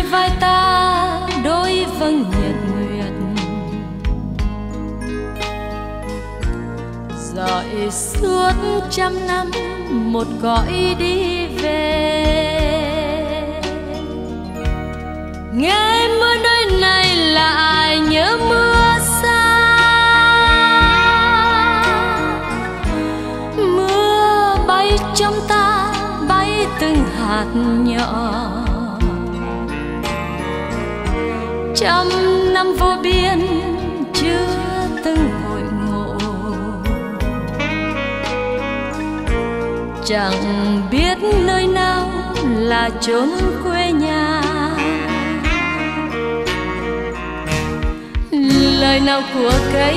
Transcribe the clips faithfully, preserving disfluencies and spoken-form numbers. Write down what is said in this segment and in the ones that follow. hai vai ta đôi vầng nhật nguyệt, dọi suốt trăm năm một cõi đi về. Nghe mưa nơi này lại nhớ mưa xa, mưa bay trong ta bay từng hạt nhỏ. Trăm năm vô biên chưa từng hội ngộ, chẳng biết nơi nào là chốn quê nhà. Lời nào của cây,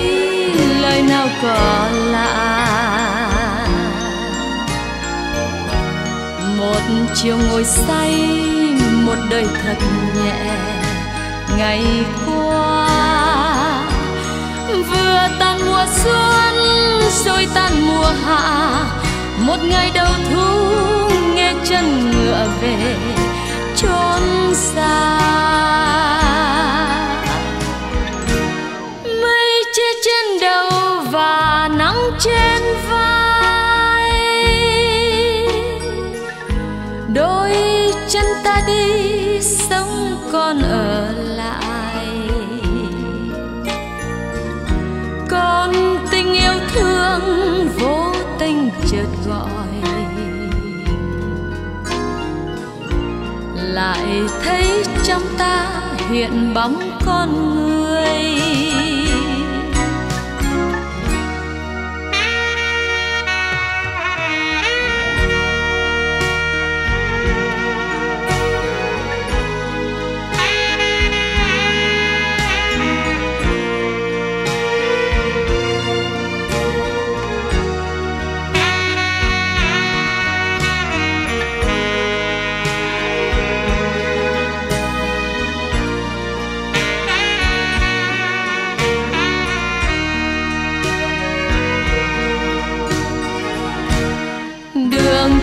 lời nào cỏ lạ, một chiều ngồi say, một đời thật nhẹ. Ngày qua vừa tan mùa xuân rồi tan mùa hạ, một ngày đầu thu nghe chân ngựa về chốn xa. Mây che trên đầu và nắng trên vai, đôi chân ta đi sống còn ở lại. Còn tình yêu thương vô tình chợt gọi, lại thấy trong ta hiện bóng con người.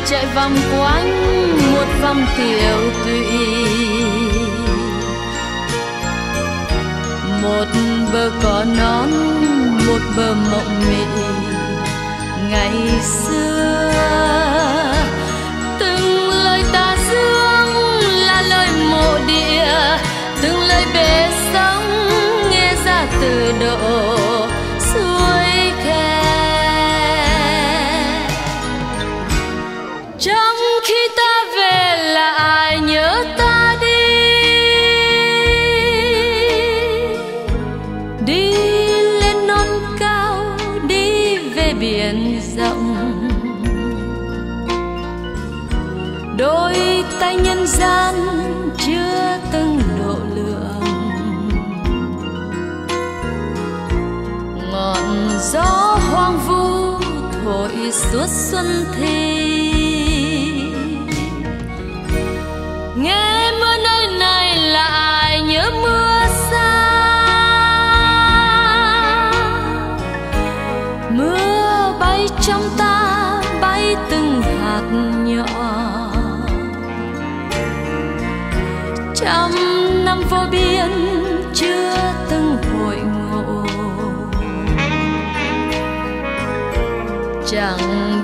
Chạy vòng quanh một vòng tiểu tụy, một bờ cỏ non, một bờ mộng mị. Ngày xưa từng lời ta dương là lời mộ địa, từng lời bể sóng nghe ra từ độ suối khe. Trong khi ta về lại nhớ ta đi, đi lên non cao, đi về biển rộng. Đôi tay nhân gian chưa từng độ lượng, ngọn gió hoang vu thổi suốt xuân thi. Nghe mưa nơi này lại nhớ mưa xa, mưa bay trong ta bay từng hạt nhỏ. Trăm năm vô biên chưa từng hội ngộ, chẳng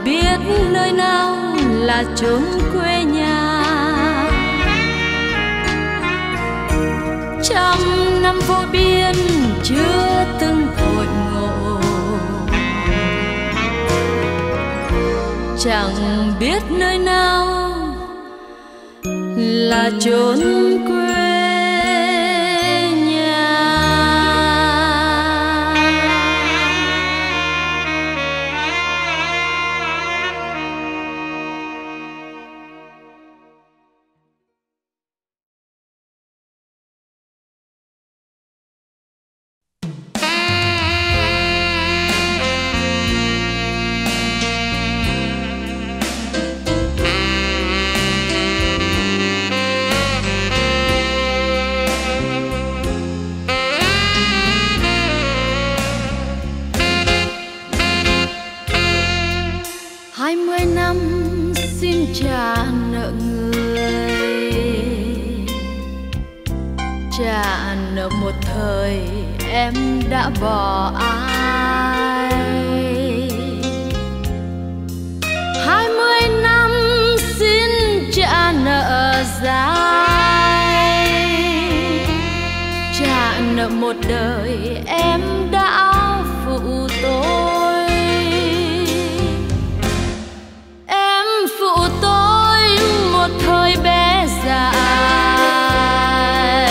biết nơi nào là chốn quê nhà. Trăm năm vô biên chưa từng hội ngộ, chẳng biết nơi nào là chốn quê. Xin trả nợ người tràn một thời em đã bỏ ai. Hai mươi năm xin trả nợ dài, trả nợ một đời em đã phụ tôi. Em phụ tôi một thời bé dài,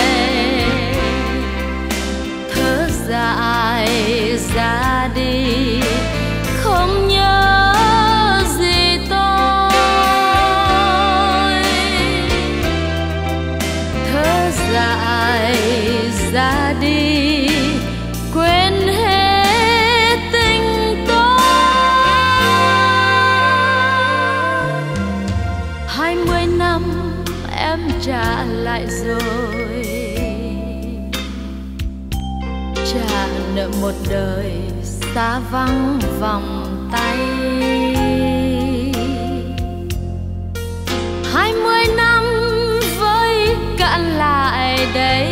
thở dài ra đi không nhớ gì tôi. Thở dài ra đi quên hết trả lại rồi, trả nợ một đời xa vắng vòng tay. Hai mươi năm với cạn lại đấy,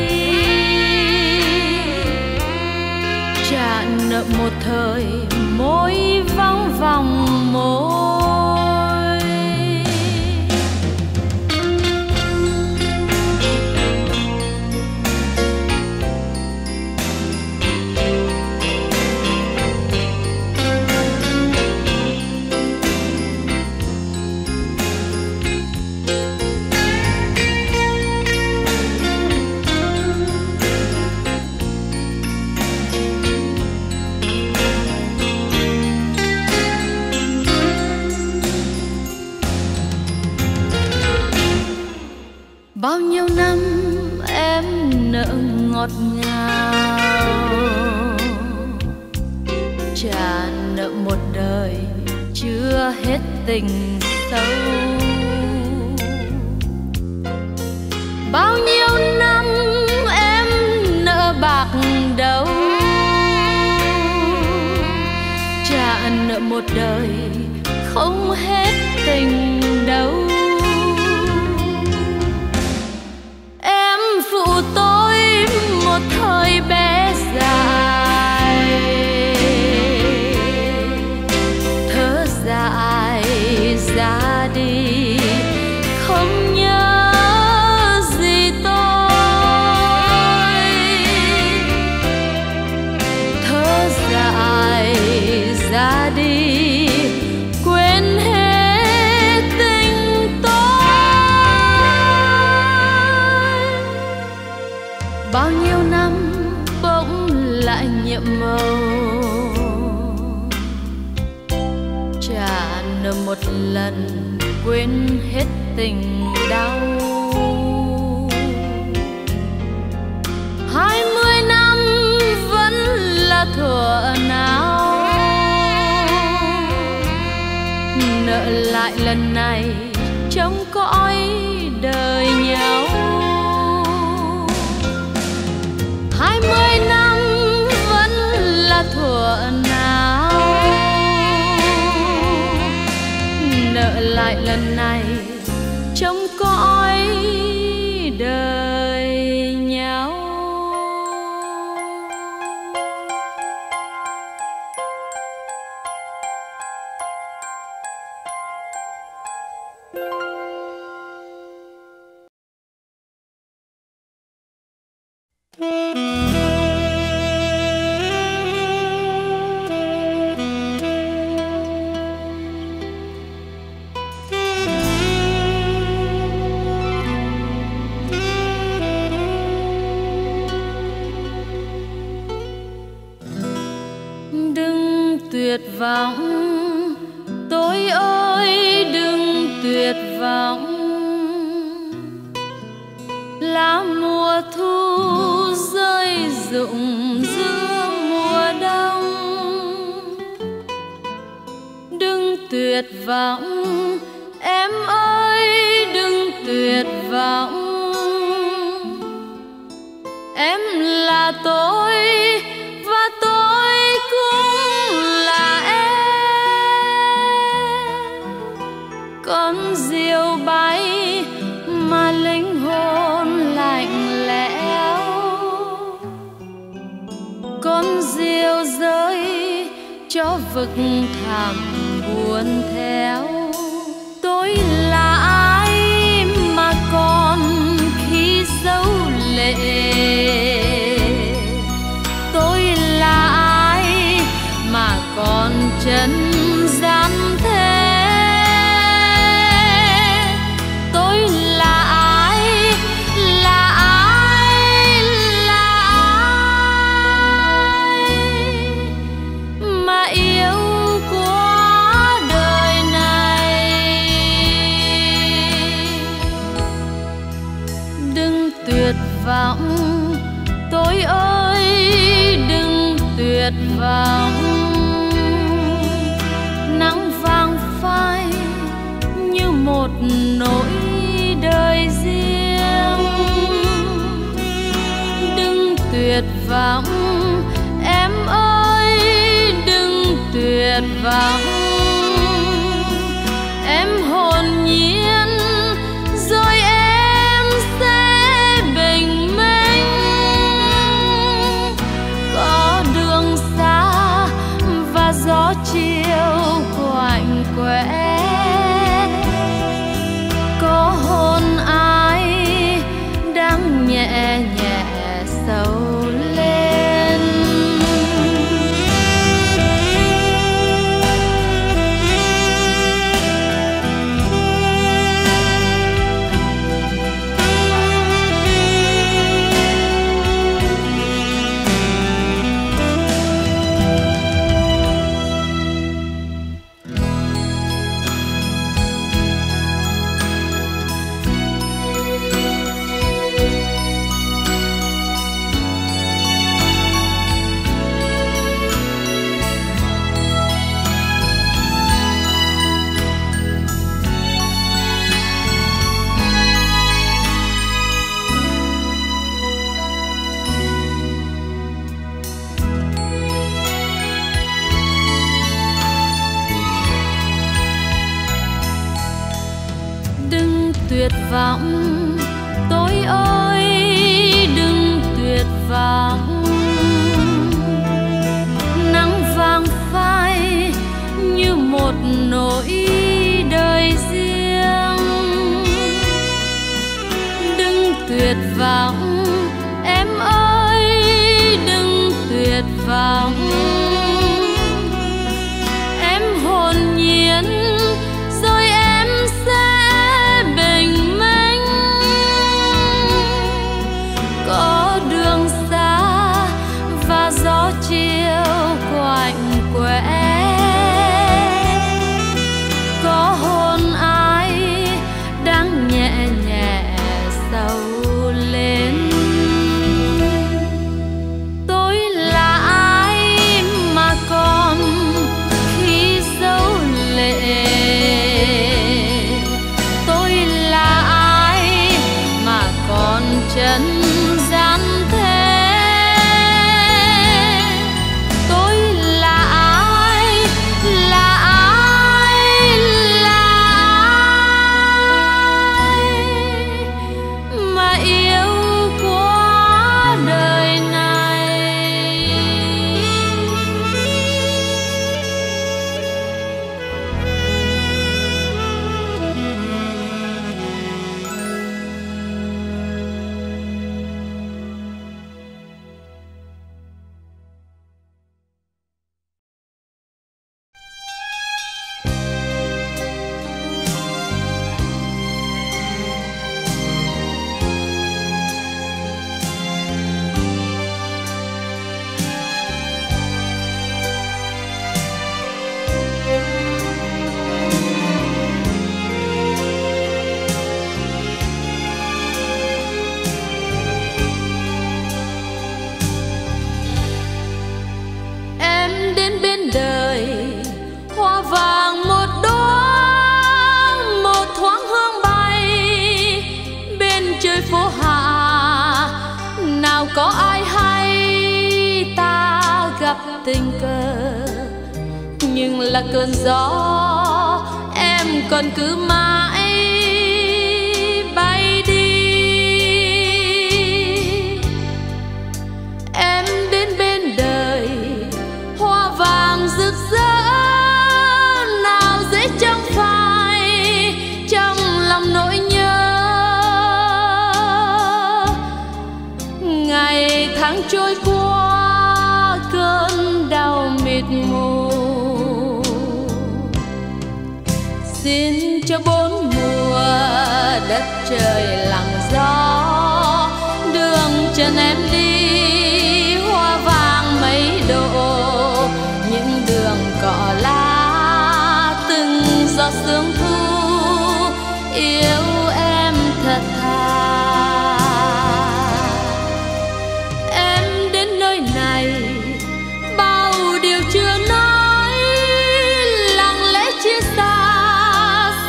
trả nợ một thời môi vắng vòng môi. Bao nhiêu năm em nợ ngọt ngào, trả nợ một đời chưa hết tình sâu. Bao nhiêu năm em nợ bạc đầu, trả nợ một đời không hết tình đâu. Phụ tôi một thời bé dài, thở dài ra đi không nhớ gì tôi. Thở dài ra đi quên hết bao nhiêu năm bỗng lại nhiệm màu, trả nợ một lần quên hết tình đau. Hai mươi năm vẫn là thuở nào, nợ lại lần này trông cõi đời nhau. Hai mươi năm vẫn là thuở nào, nợ lại lần này trông cõi đời nhau. Tôi ơi đừng tuyệt vọng, lá mùa thu rơi rụng giữa mùa đông. Đừng tuyệt vọng em ơi, đừng tuyệt vọng. Em là tôi và tôi cũng là em. Con diều bay mà linh hồn lạnh lẽo, vực thẳm buồn theo. Tôi là ai mà còn khi dấu lệ, tôi là ai mà còn chân gian thế, tôi là ai, là ai, là ai mà yêu quá đời này. Đừng tuyệt vọng, tôi ơi đừng tuyệt vọng. Như một nỗi đời riêng, đừng tuyệt vọng em ơi, đừng tuyệt vọng em hồn nhiên rồi em sẽ bình minh. Có đường xa và gió chiều quạnh quẽ, nhẹ nhẹ sâu lên. Tôi ơi đừng tuyệt vọng, nắng vàng phai như một nỗi đời riêng. Đừng tuyệt vọng em ơi, đừng tuyệt vọng em hồn nhiên rồi em sẽ. Có đường xa và gió chiều quạnh quẽ, có hôn ai đang nhẹ nhẹ sâu lên. Tôi là ai mà còn khi dấu lệ, tôi là ai mà còn chân tình cờ, nhưng là cơn gió em còn cứ mãi bay đi. Em đến bên đời hoa vàng rực rỡ, tháng trôi qua cơn đau mịt mù, xin cho bốn mùa đất trời lặng gió đường chân em đi, hoa vàng mấy độ những đường cỏ lá từng giọt sương thu yêu em thật thà. Em đến nơi này bao điều chưa nói, lặng lẽ chia xa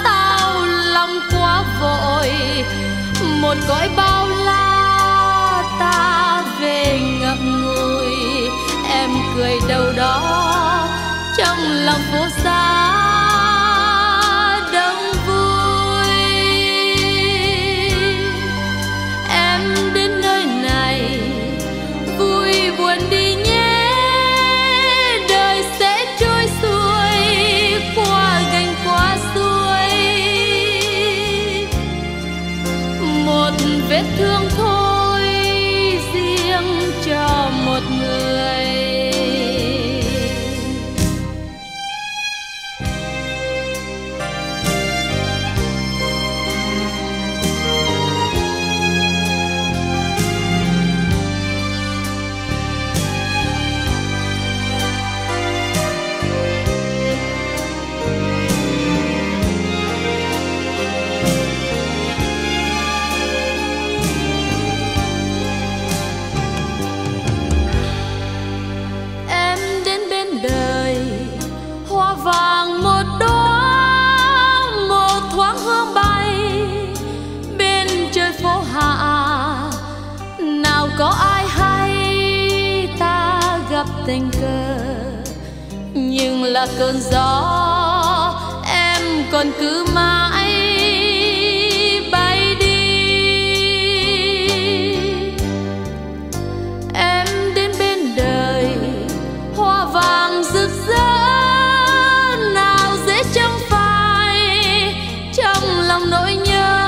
sao lòng quá vội, một cõi bao la ta về ngậm ngùi. Em cười đâu đó trong lòng phố xa đông vui. Em đến nơi này vui buồn đi nhé, đời sẽ trôi xuôi qua gành qua suối, một vết thương thôi riêng cho một người. Có ai hay ta gặp tình cờ, nhưng là cơn gió em còn cứ mãi bay đi. Em đến bên đời hoa vàng rực rỡ, nào dễ chẳng phai trong lòng nỗi nhớ.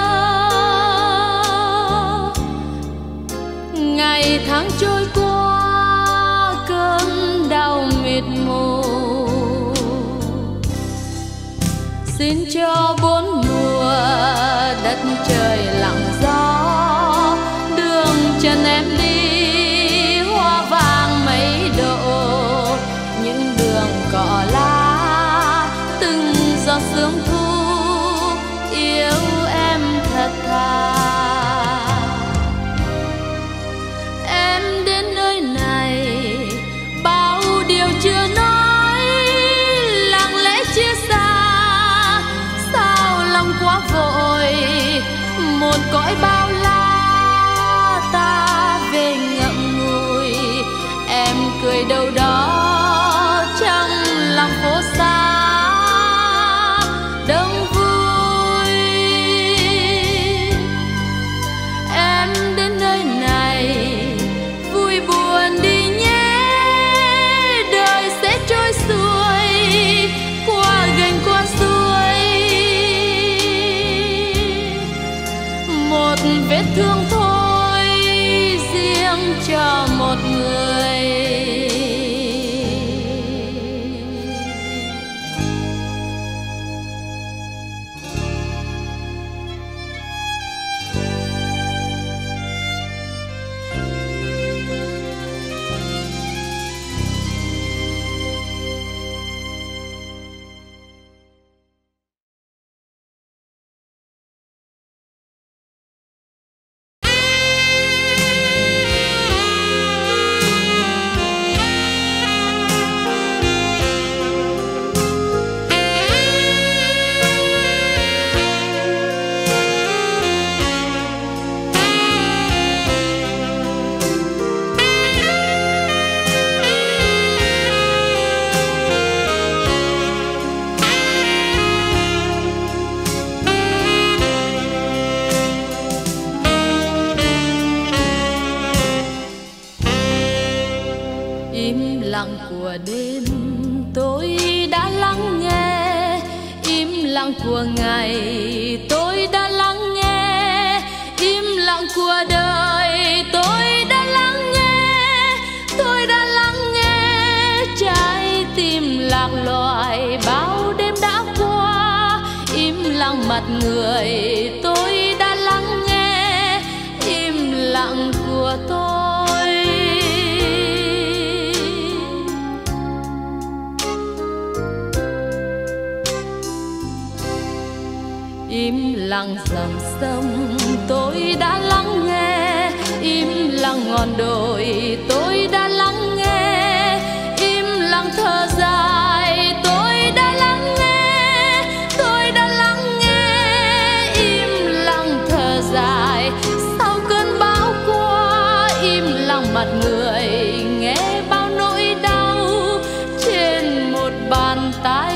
Ngày tháng trôi qua cơn đau mịt mù, xin cho bốn mùa đất trời lặng gió đường chân em đi, hoa vàng mấy độ những đường cỏ lá từng giọt sương thu yêu em thật thà. Một cõi bao la ta về ngậm ngùi, em cười đâu đó trong lòng phố xa đông vui. Em đến nơi này vui buồn đi nhé, đời sẽ trôi xuôi qua gành qua suối, vết thương thôi riêng cho một người. Đêm tôi đã lắng nghe, im lặng của ngày tôi đã lắng nghe, im lặng của đời tôi đã lắng nghe. sang mặt người tôi đã lắng nghe im lặng của tôi. Im lặng dòng sông tôi đã lắng nghe, im lặng ngọn đồi tôi đã lắng nghe, im lặng thơ dài tôi đã lắng nghe, tôi đã lắng nghe, im lặng thơ dài sau cơn bão qua, im lặng mặt người nghe bao nỗi đau trên một bàn tay.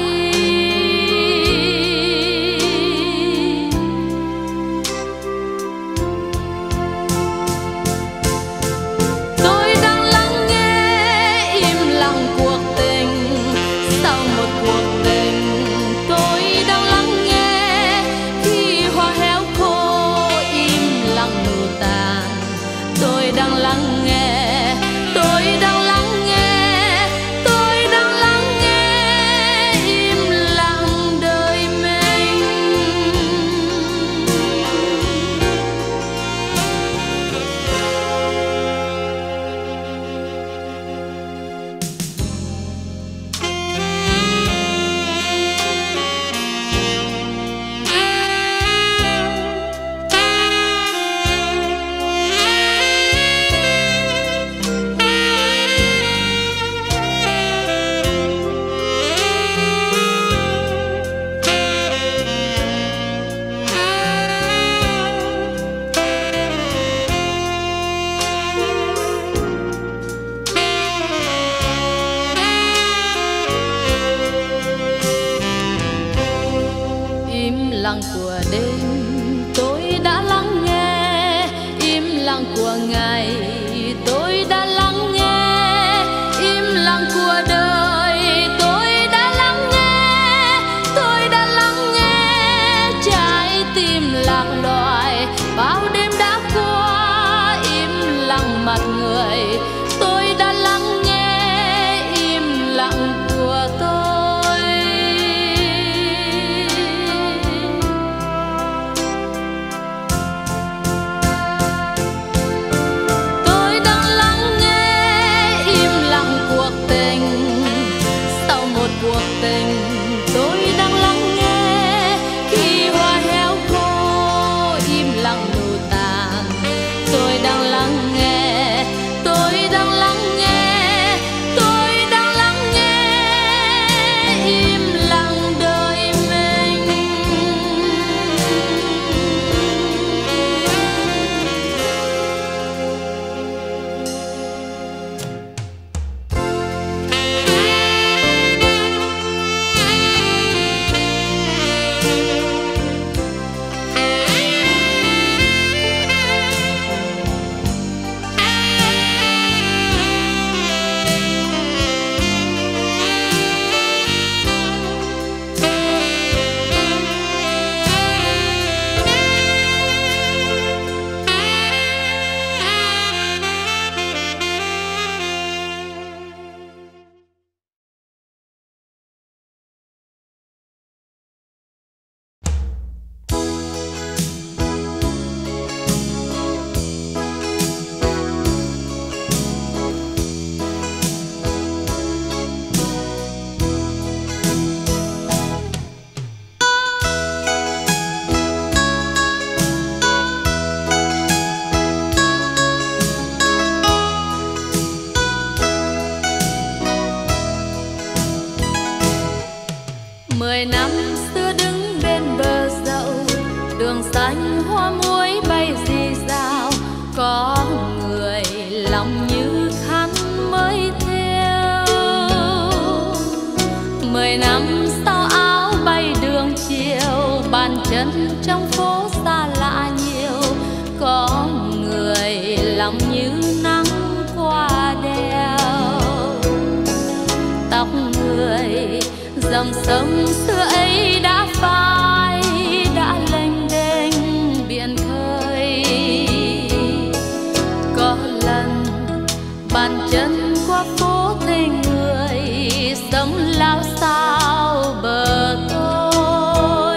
Sống lao sao bờ tôi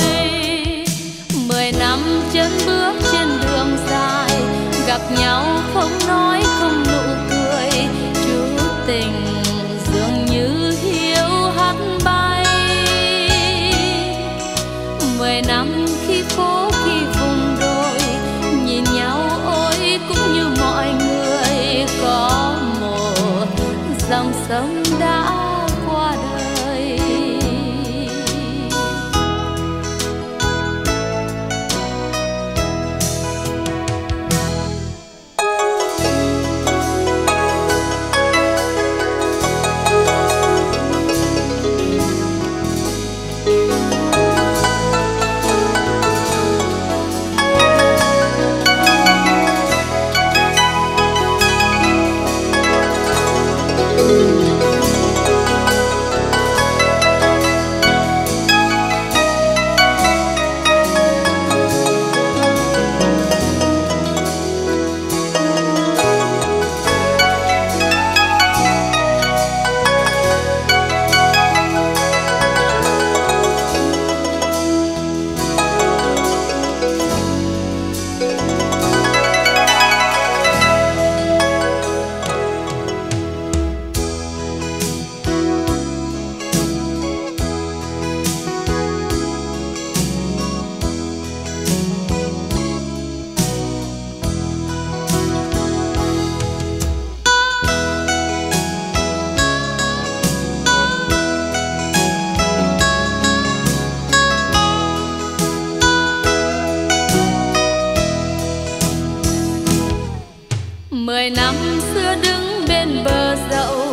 người năm xưa đứng bên bờ dậu,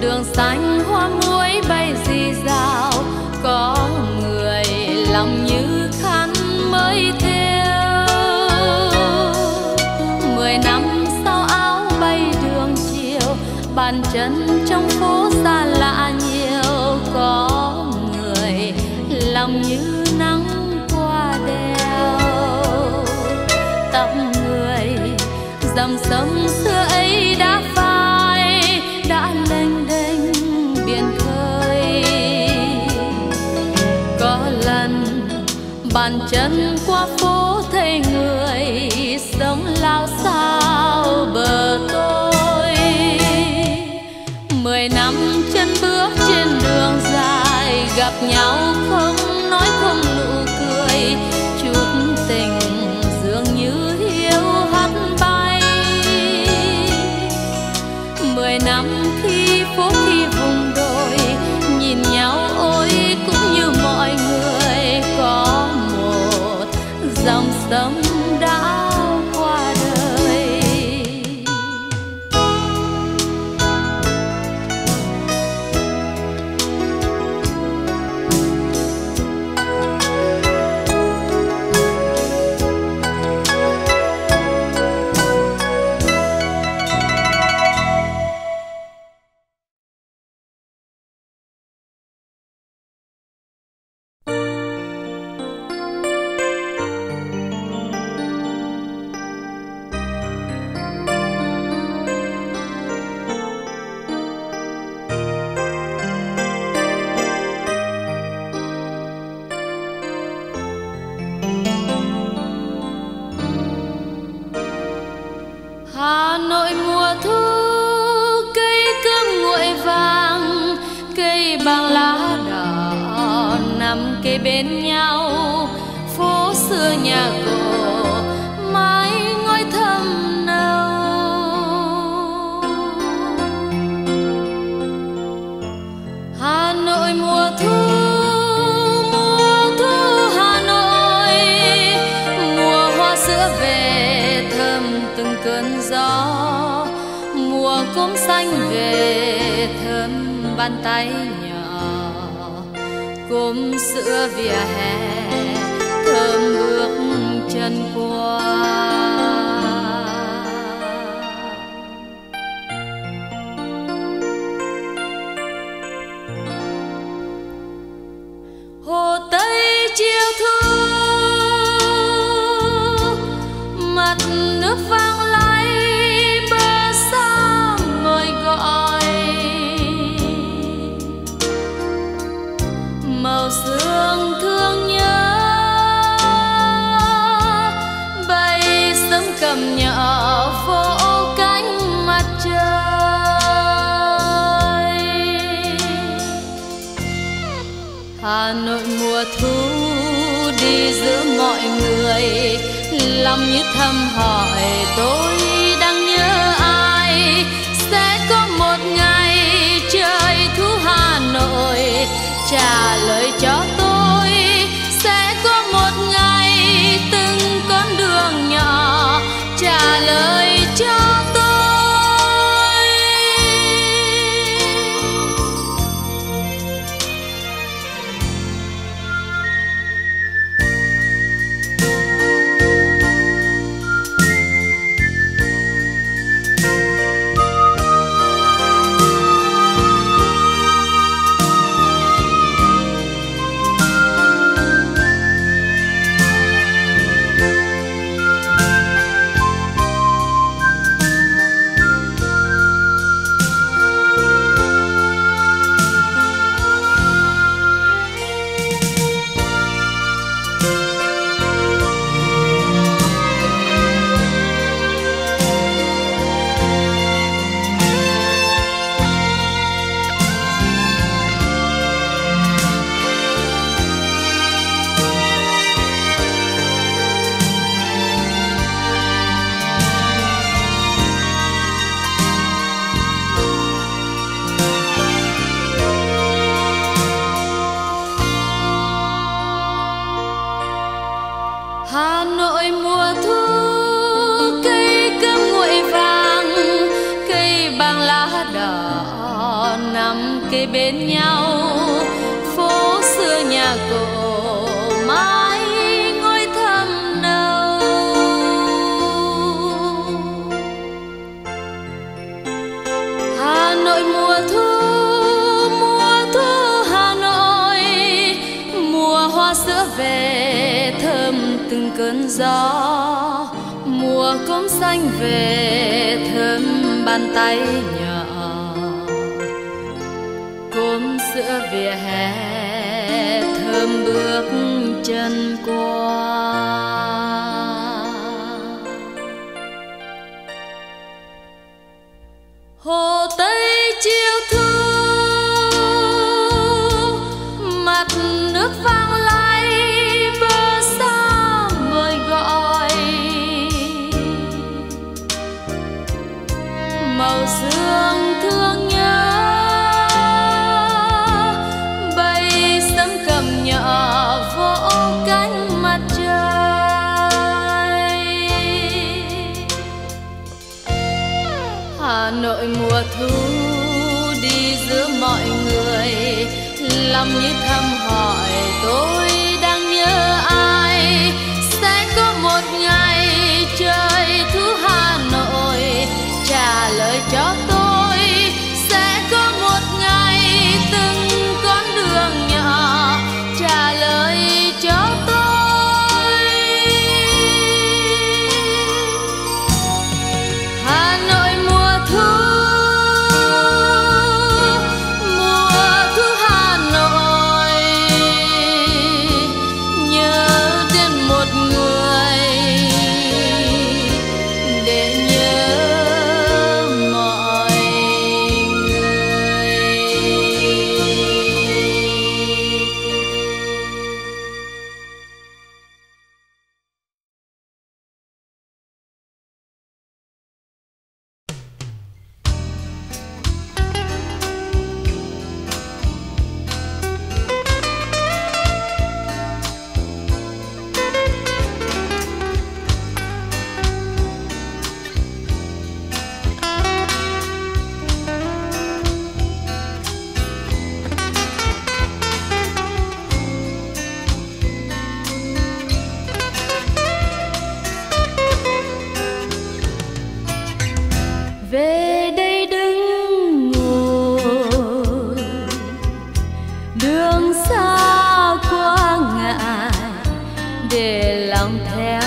đường xanh hoa muối bay rì rào, có người lòng như khăn mới theo. Mười năm sau áo bay đường chiều, bàn chân trong phố xa lạ nhiều, có người lòng như nắng qua đèo. Tóc người dòng sông xưa ấy đã phai, đã lênh đênh biển khơi. Có lần bàn chân qua phố thấy người sống lao sao bờ tôi. Mười năm chân bước trên đường dài, gặp nhau không nói không nụ cười, chút tình dường như hiu hắt bay. Mười năm khi phố khi vùng đồi, nhìn nhau ôi cũng như mọi người, có một dòng sông đã qua đời. Bên nhau phố xưa nhà cổ, mái ngói thâm nâu. Hà Nội mùa thu, mùa thu Hà Nội, mùa hoa sữa về thơm từng cơn gió, mùa cốm xanh về thơm bàn tay cốm sữa vỉa hè thơm bước chân qua. Hồ Tây chiều thu, mặt nước vang lay, bờ xa ngồi gọi. Màu sương thương nhớ, bay sớm cầm nhỏ vỗ cánh mặt trời. Hà Nội mùa thu đi giữa mọi người, lòng như thăm hỏi tôi đang nhớ ai. Sẽ có một ngày trời thu Hà Nội trả lời cho tôi, sẽ có một ngày từng con đường nhỏ trả lời cho tôi. Hà Nội mùa thu, cây cơm nguội vàng, kề bên nhau, phố xưa nhà cổ mãi ngôi thăm nâu. Hà Nội mùa thu, mùa thu Hà Nội, mùa hoa sữa về thơm từng cơn gió, mùa cốm xanh về thơm bàn tay nhỏ, cốm sữa vỉa hè thơm bước chân qua. Hồ Tây chiều thu, mặt nước vang lay, bờ xa mời gọi, màu sương thương nhớ, bay sấm cầm nhỏ vỗ cánh mặt trời. Hà Nội mùa thu đi giữa mọi người, lòng như thăm hỏi tôi đang nhớ ai. Sẽ có một ngày trời thu Hà Nội trả lời cho tôi, sẽ có một ngày từng con đường nhỏ trả lời cho tôi. Hà Nội mùa thu, mùa thu Hà Nội, nhớ đến một người để nhớ mọi người. Để lòng theo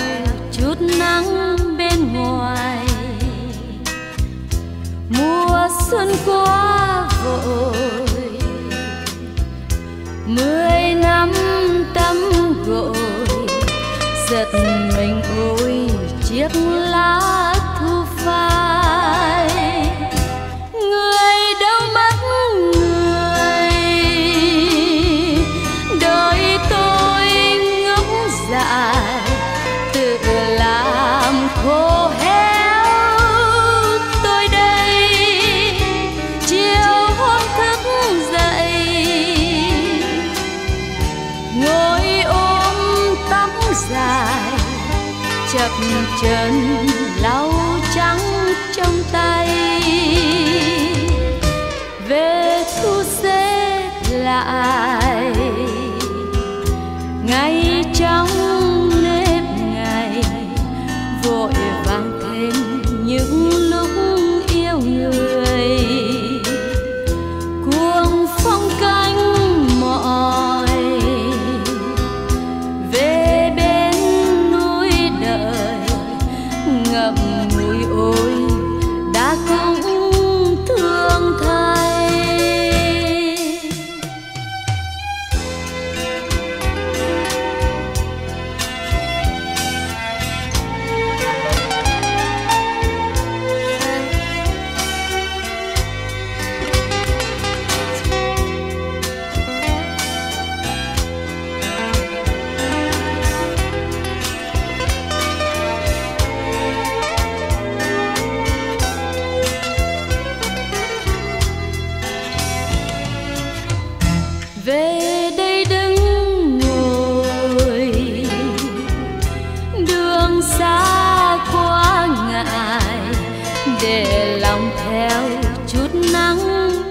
chút nắng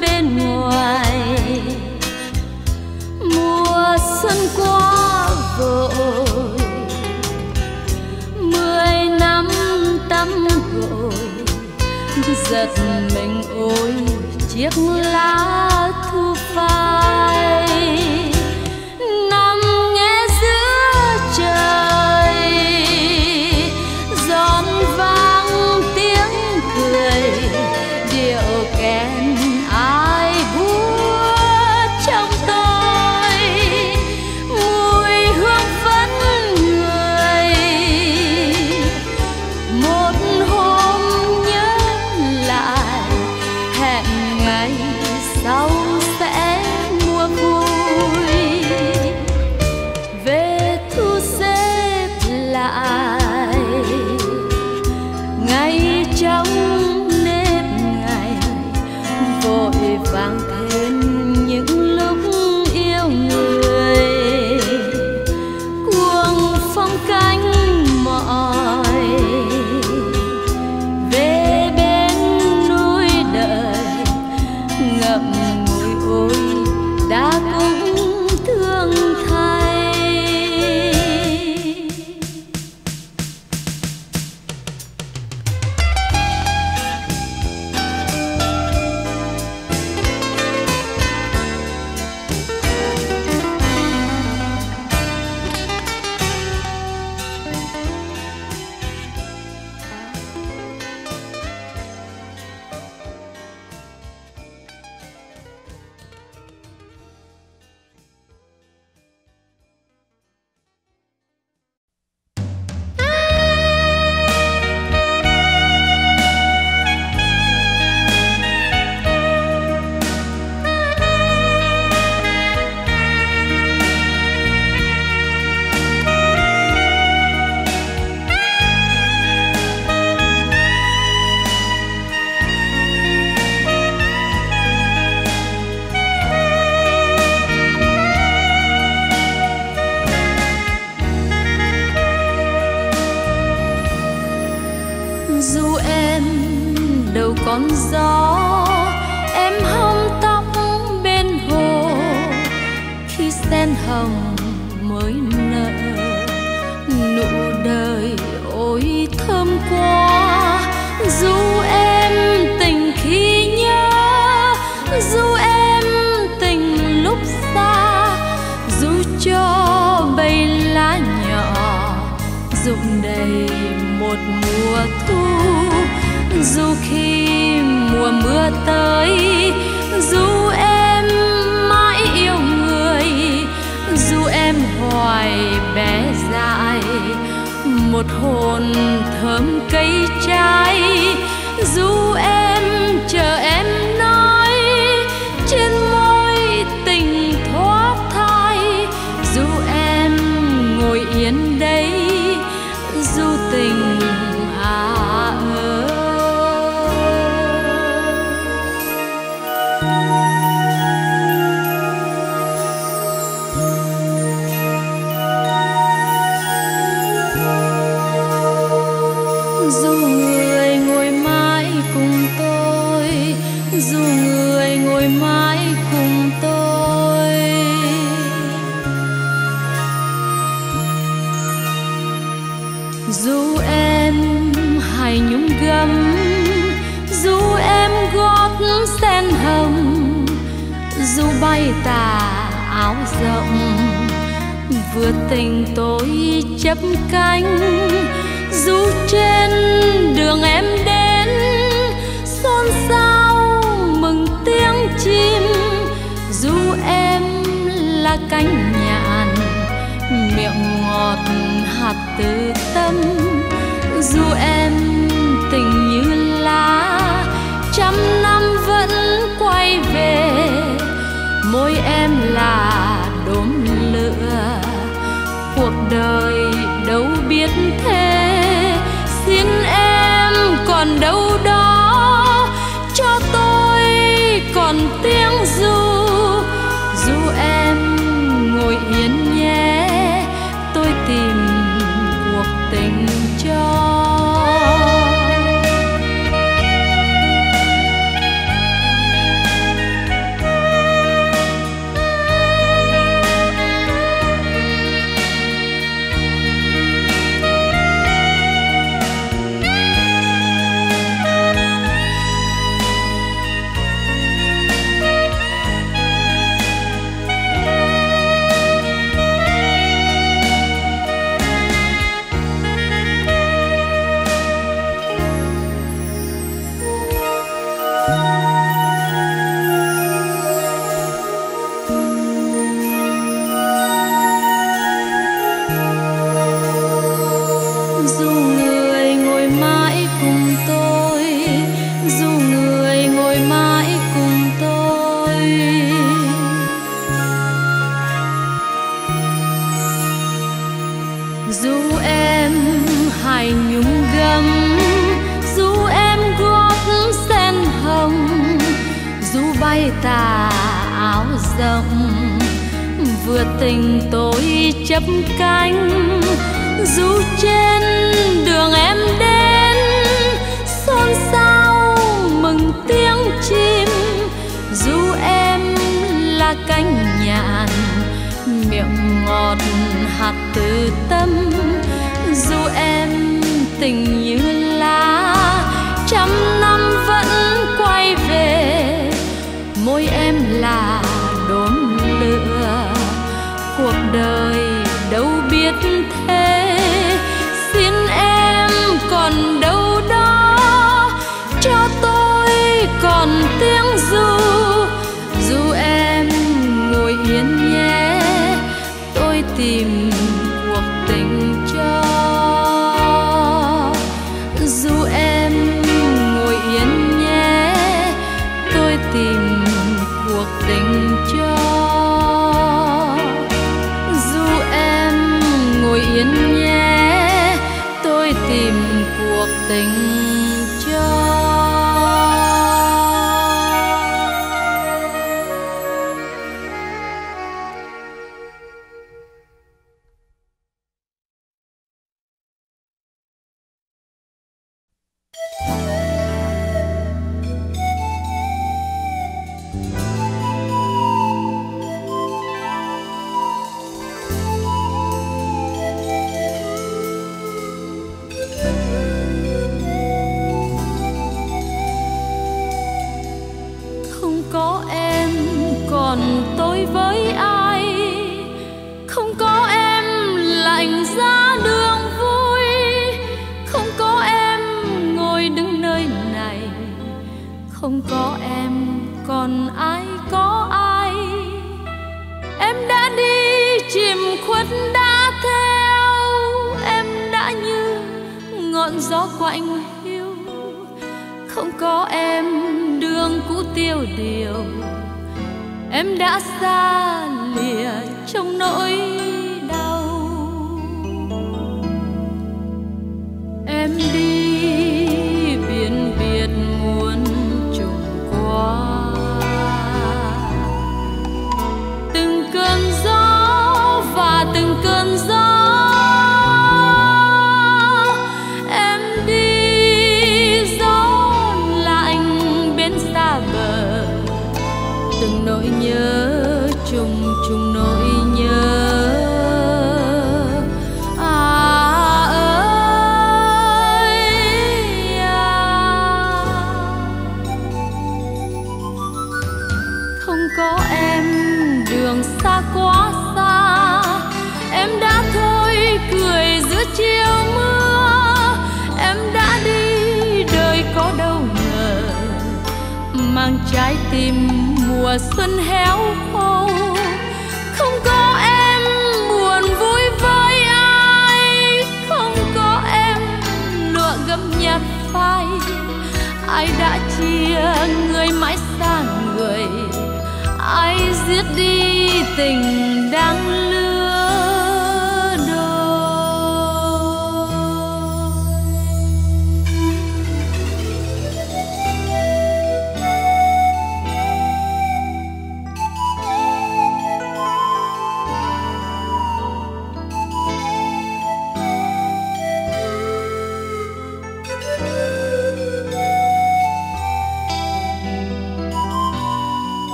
bên ngoài, giật mình ôi chiếc lá thu phai nằm nghe giữa trời, giòn vang tiếng cười điệu kèn ai búa trong tôi, mùi hương vẫn người. Một hôm nhớ lại hẹn ngày sau sẽ mua vui, về thu xếp lại ngày trong nếp ngày, vội vàng thêm những lúc yêu người. Cuồng phong cánh mỏi về bên núi đời, ngậm ngùi ôi đã cũng thương thay. rộng, vừa tình tôi chấp cánh dù trên đường em đến xôn xao mừng tiếng chim, dù em là cánh nhạn miệng ngọt hạt từ tâm, dù em tình như lá trăm năm vẫn quay về, môi em là đốm lửa cuộc đời đâu biết thế, xin em còn đâu đó cho tôi còn tiếng ru, dù em ngồi yên nhé tôi tìm cuộc tình cho, dù em ngồi yên nhé tôi tìm cuộc tình cho, dù em ngồi yên nhé tôi tìm cuộc tình cho.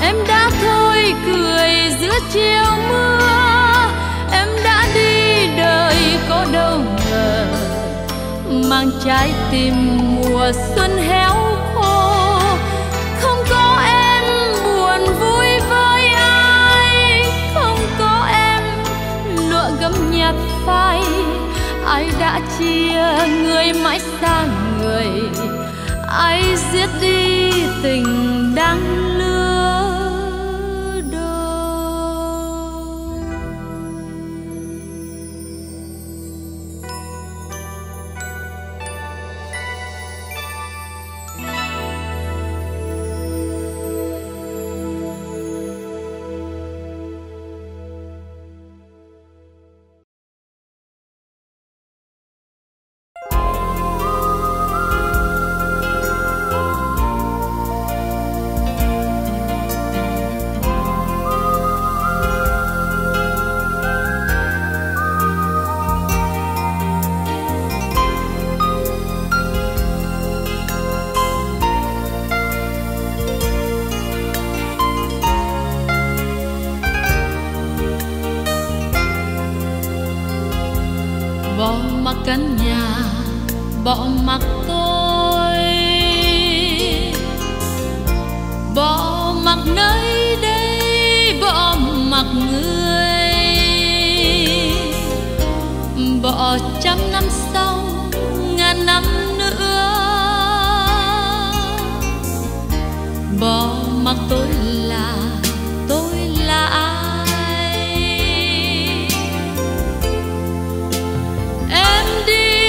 Em chiều mưa em đã đi đời, có đâu ngờ mang trái tim mùa xuân héo khô. Không có em buồn vui với ai, không có em lụa gấm nhạt phai. Ai đã chia người mãi xa người, ai giết đi tình đắng. Căn nhà bỏ mặc tôi, bỏ mặc nơi đây, bỏ mặc người, bỏ trăm năm sau, ngàn năm nữa. Bỏ mặc tôi là tôi là ai? Em đi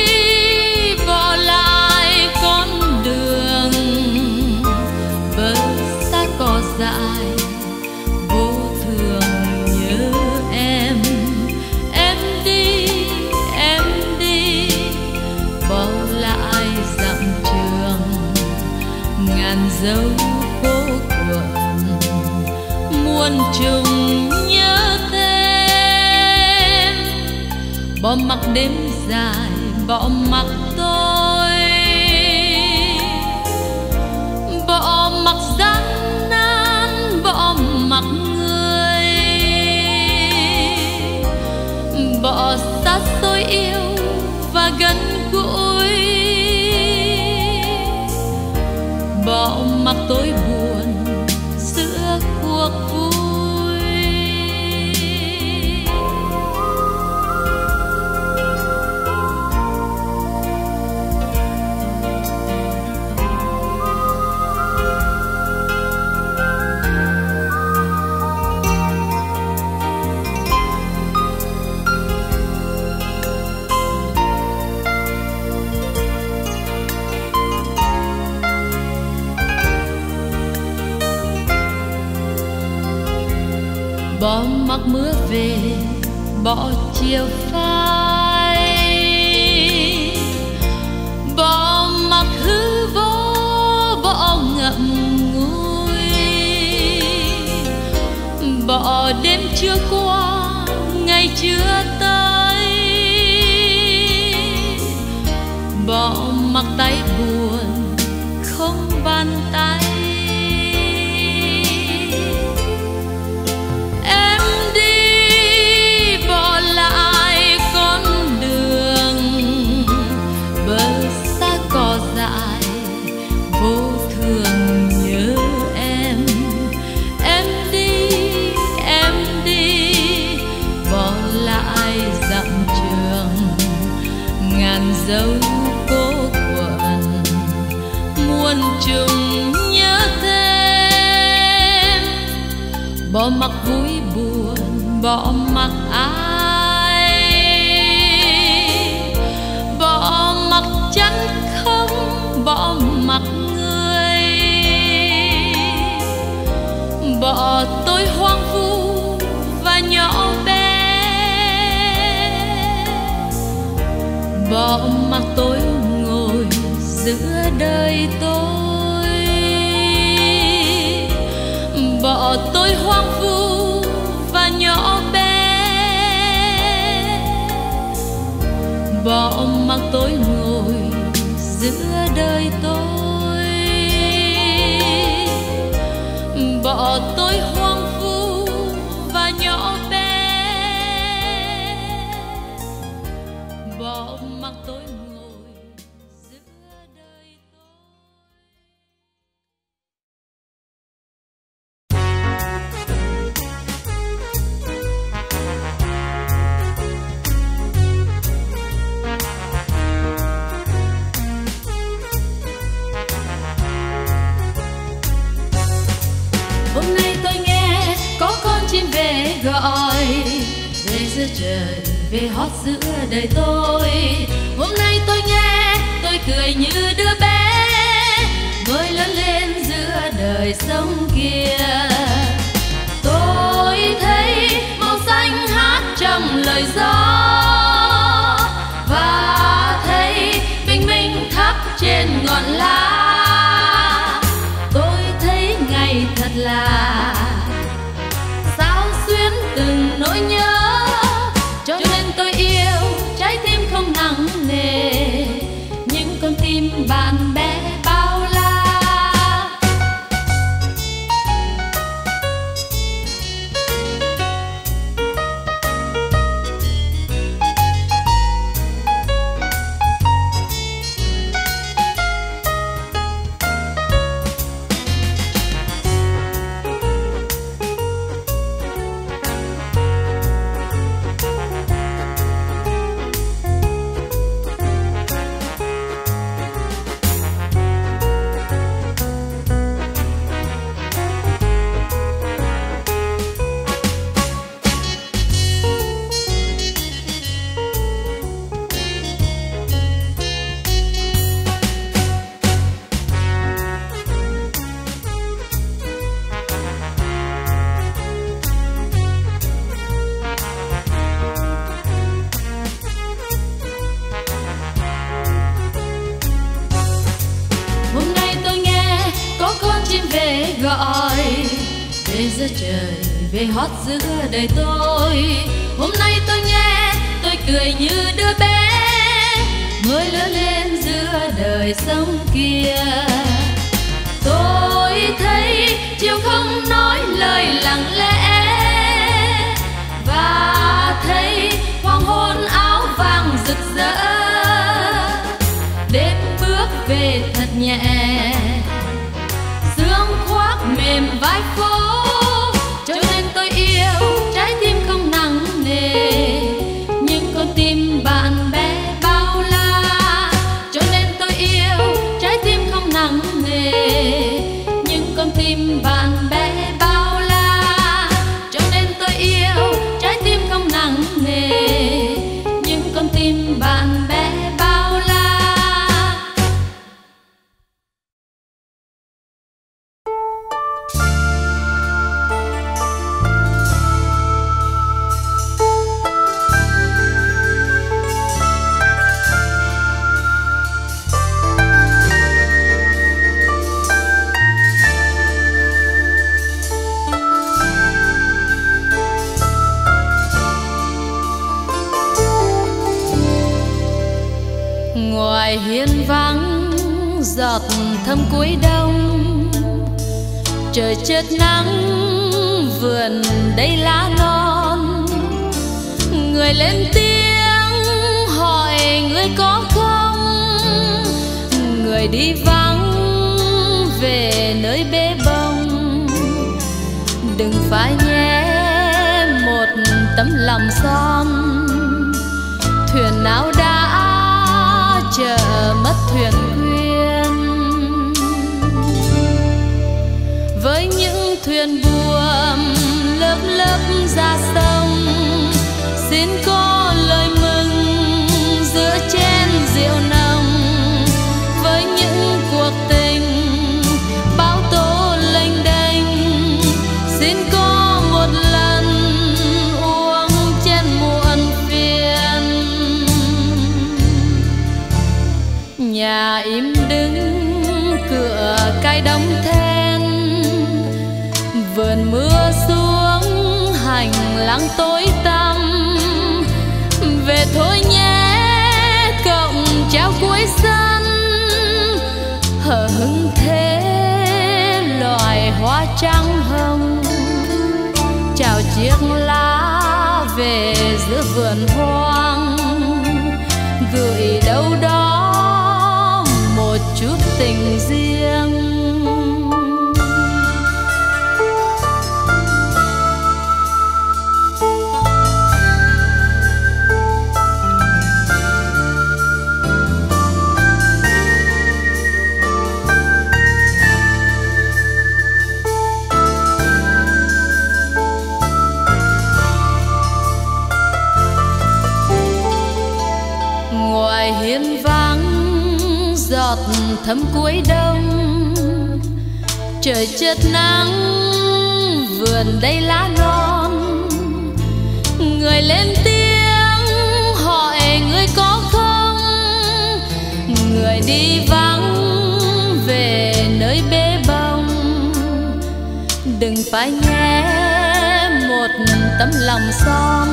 bỏ lại con đường bờ xa cỏ dại vô thường, nhớ em. Em đi, em đi bỏ lại dặm trường ngàn dấu phố quận muôn trùng nhớ thêm. Bỏ mặc đêm dài, bỏ mặc tôi, bỏ mặc gian nan, bỏ mặc người, bỏ xa xôi yêu và gần gũi. Bỏ mặc tôi buồn giữa cuộc vui. Bỏ mặc mưa về, bỏ chiều phai, bỏ mặc hư vô, bỏ ngậm ngùi, bỏ đêm chưa qua, ngày chưa tới. Bỏ mặc tay buồn, không bàn tay. Dấu phố quận muôn trùng nhớ thêm. Bỏ mặc vui buồn, bỏ mặc ai, bỏ mặc chẳng không, bỏ mặc người, bỏ tôi hoang vu và nhỏ bé. Bỏ mặc tôi ngồi giữa đời tôi, bỏ tôi hoang vu và nhỏ bé. Bỏ mặc tôi ngồi giữa đời tôi, bỏ tôi hoang vu và nhỏ bé. bỏ mặc tôi ngồi giữa đời tôi. Hôm nay tôi nghe có con chim về gọi, về giữa trời về hót giữa đời tôi. Hôm nay tôi nghe tôi cười như đứa bé mới lớn lên giữa đời sống kia. Tôi thấy màu xanh hát trong lời gió, và thấy bình minh thắp trên ngọn lá. Tôi thấy ngày thật là sao xuyên từng nỗi nhớ, không nặng nề những con tim bạn bè bao la. Về giữa trời về hót giữa đời tôi. Hôm nay tôi nghe tôi cười như đứa bé mới lớn lên giữa đời sống kia. Tôi thấy chiều không nói lời lặng lẽ, và thấy hoàng hôn áo vàng rực rỡ. Đêm bước về thật nhẹ, sương khoác mềm vai phố. Hiên vắng giọt thâm cuối đông, trời chợt nắng vườn đầy lá non. Người lên tiếng hỏi người có không, người đi vắng về nơi bê bông. Đừng phải nhé một tấm lòng son, thuyền nào đã chờ mất thuyền quyên. Với những thuyền buồm lớp lớp ra sông, xin có lời mừng giữa chén rượu nồng. Với những cuộc tình bão tố lênh đênh, xin có một lần uống chén muộn phiền. Nhà im đứng cửa cài đóng then, vườn mưa xuống hành lang tối tăm. Về thôi nhé cổng treo cuối sân, hờ hững thế loài hoa trắng hồng. Chào chiếc lá về giữa vườn hoang, tình riêng. Thấm cuối đông trời chợt nắng, vườn đây lá non, người lên tiếng hỏi người có không, người đi vắng về nơi bê bông. Đừng phải nhé một tấm lòng son,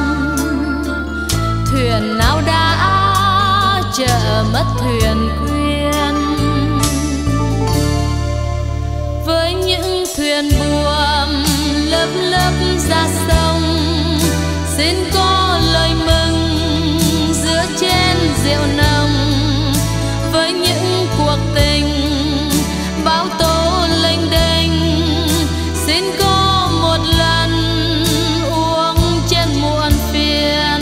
thuyền nào đã chợ mất thuyền quyên. Với những thuyền buồm lớp lớp ra sông, xin có lời mừng giữa chén rượu nồng. Với những cuộc tình bão tố lênh đênh, xin có một lần uống chén muộn phiền.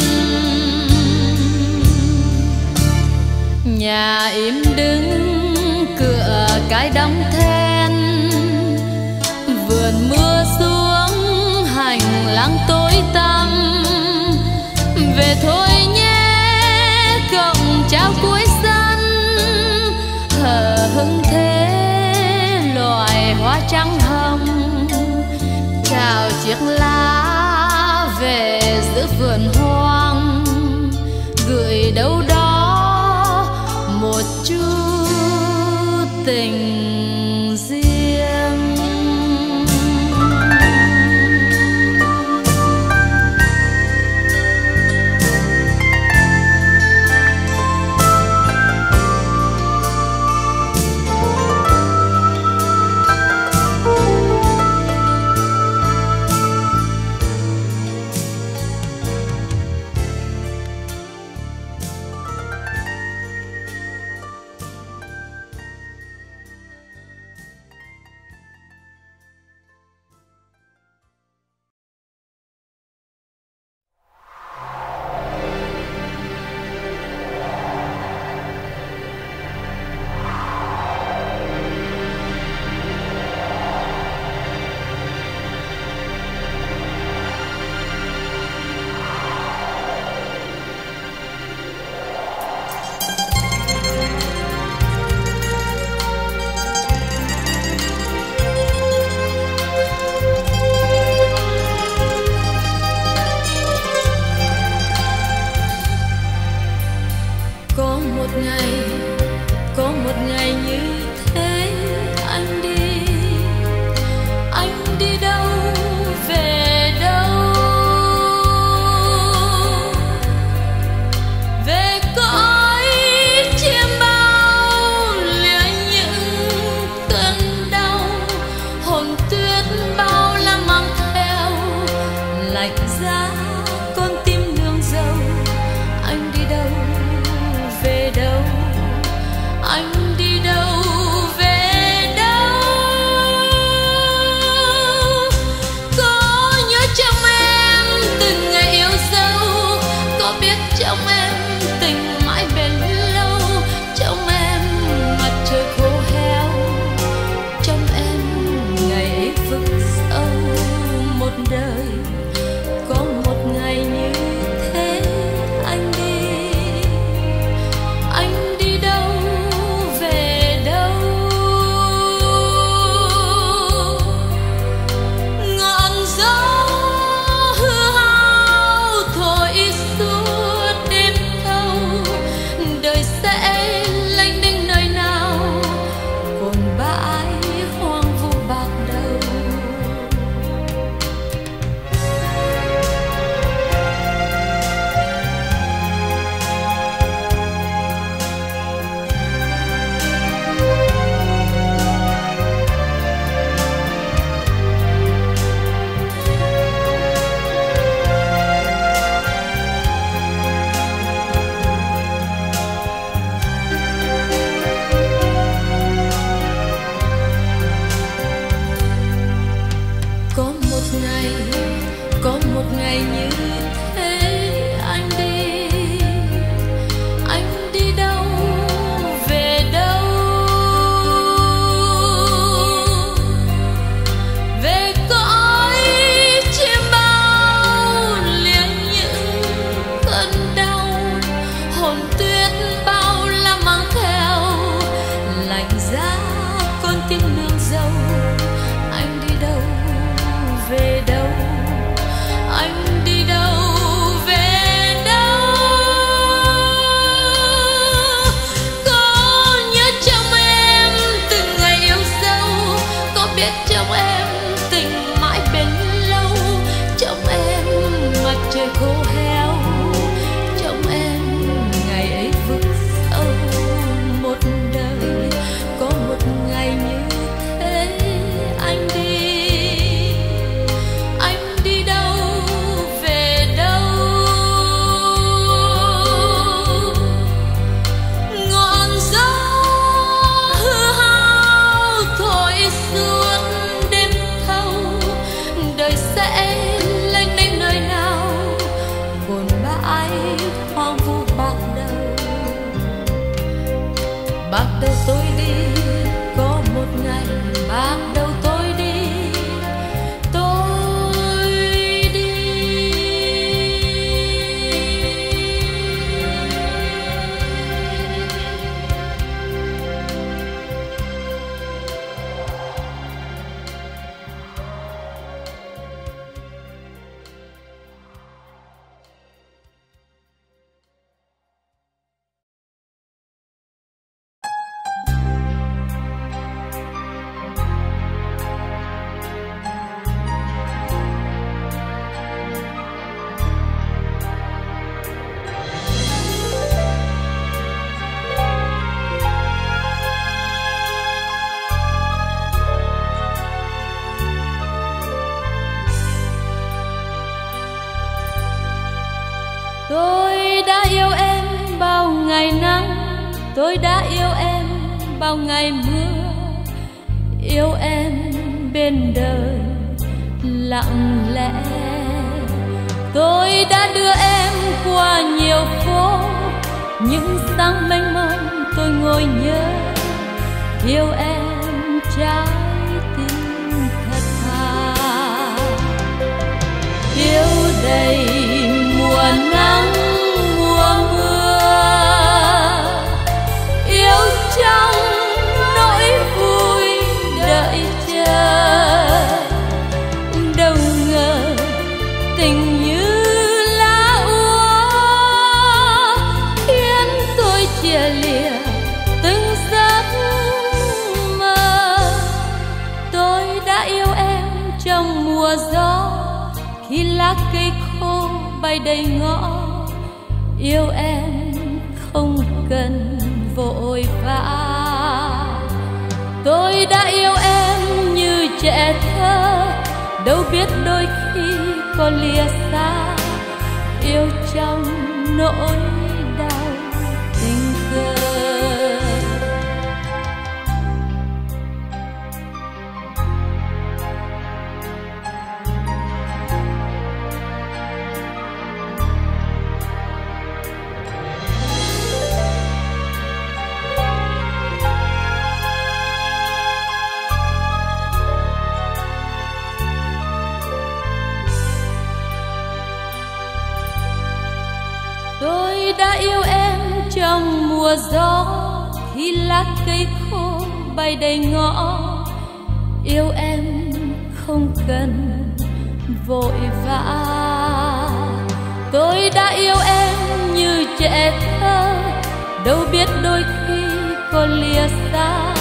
Nhà im đứng cửa cái đóng then, mưa xuống hành lang tối tăm. Về thôi nhé cổng trao cuối sân, hờ hững thế loài hoa trắng hồng. Chào chiếc lá về giữa vườn hoang, gửi đâu đó một chút tình. Con tim nương dâu, anh đi đâu về đâu? bác đâu tôi đi, có một ngày bác đâu tôi đi, tôi đi. Tôi đã yêu em bao ngày mưa, yêu em bên đời lặng lẽ. Tôi đã đưa em qua nhiều phố, những sáng mênh mông tôi ngồi nhớ, yêu em trái tim thật thà. Yêu đầy mùa nắng mùa mưa, trong nỗi vui đợi chờ, đâu ngờ tình như lá úa khiến tôi chia lìa từng giấc mơ. Tôi đã yêu em trong mùa gió, khi lá cây khô bay đầy ngõ, yêu em không cần vội vã. Tôi đã yêu em như trẻ thơ, đâu biết đôi khi có lìa xa, yêu trong nỗi đau tình cờ. Trong mùa gió, khi lá cây khô bay đầy ngõ, yêu em không cần vội vã. Tôi đã yêu em như trẻ thơ, đâu biết đôi khi có lìa xa,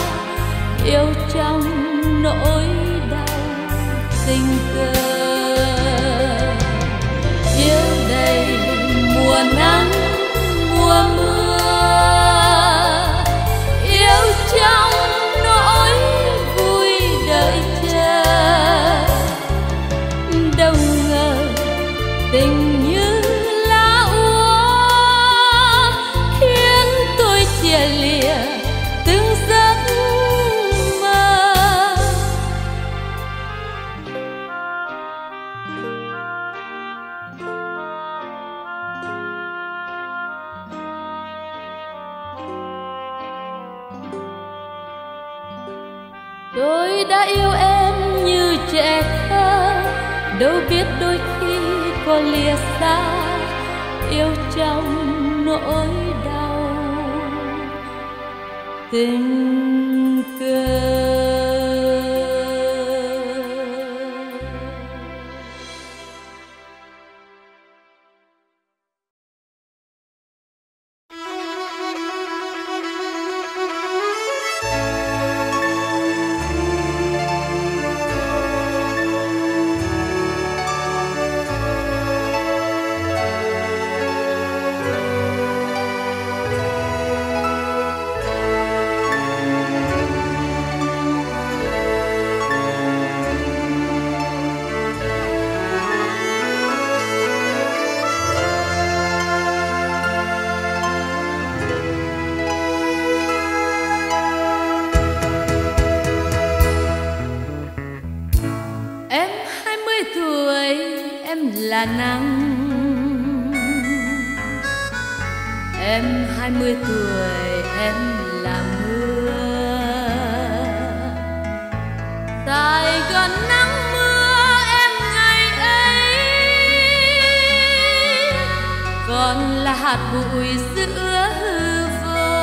yêu trong nỗi đau tình cờ. Yêu đầy mùa nắng mùa mưa, yêu trong nỗi vui đợi chờ, đâu ngờ tình như lá úa khiến tôi chia lìa từng giấc mơ. Tôi đã yêu em như trẻ thơ, đâu biết đôi khi có lìa xa, yêu trong nỗi đau tình cờ. cười em là mưa, dài gần nắng mưa em ngày ấy, còn là hạt bụi giữa hư vô.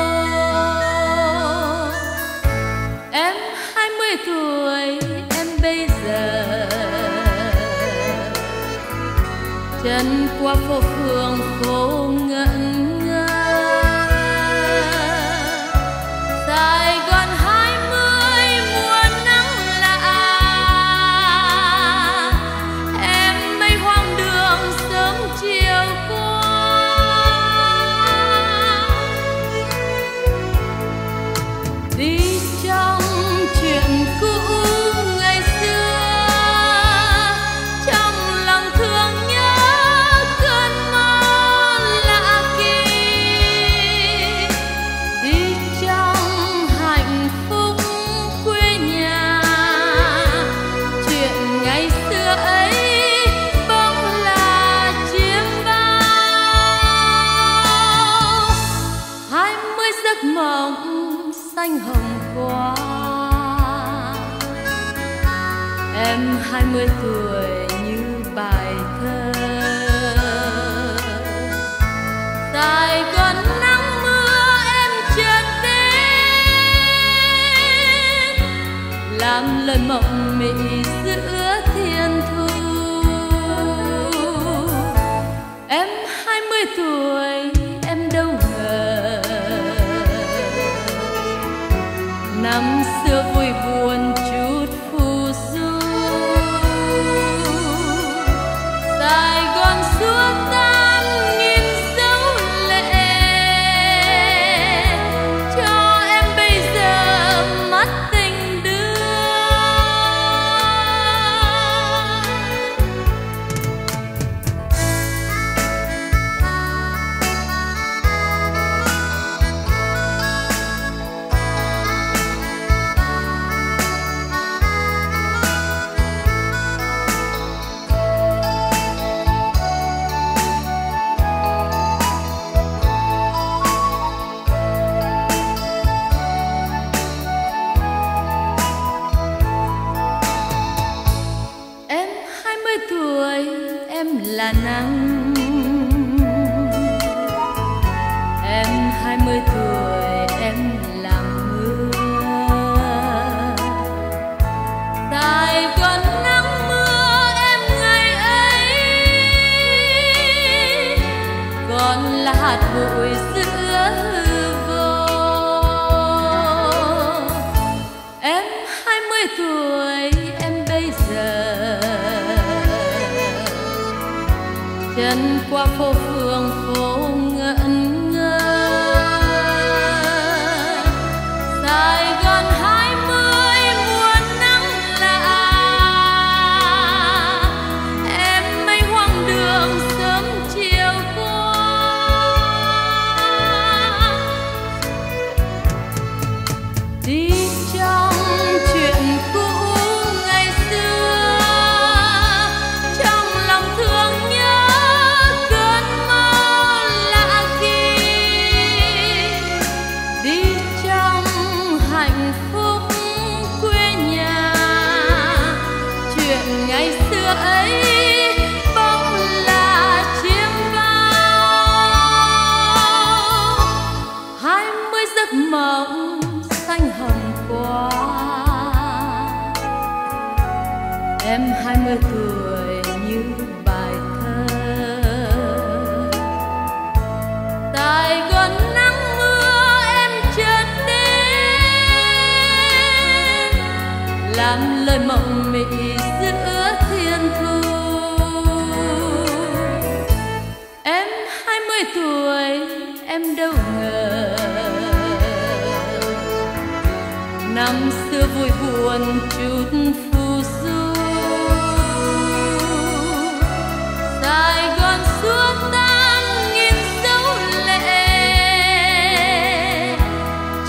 Em hai mươi tuổi em bây giờ, chân qua phố phường phố ngẩn. Mộng xanh hồng qua, em hai mươi tuổi như bài thơ, dài còn nắng mưa em chợt đến, làm lời mộng mị giữa thiên thu. Em hai mươi tuổi em đâu ngờ, năm xưa vui buồn chút phù du, Sài Gòn suốt tám nghìn dấu lệ, cho em bây giờ mắt tình em là nắng, em hai mươi tuổi em là mưa, dài còn nắng mưa em ngày ấy, còn là hạt bụi giữa hư vô. Em hai mươi tuổi em bây giờ, chân qua phố phường phố ngẩn ngơ, Sài Gòn hai mươi mùa nắng lạ, em mây hoang đường sớm chiều qua. Đi trong chuyện cũ ngày xưa, trong lòng thương nhớ mộng xanh hồng qua, em hai mươi tuổi như bài thơ, tại gần nắng mưa em chợt đến, làm lời mộng mị giữa thiên thu. Em hai mươi tuổi em đâu ngờ, năm xưa vui buồn chút phù du, Sài Gòn suốt tám nghìn dấu lệ,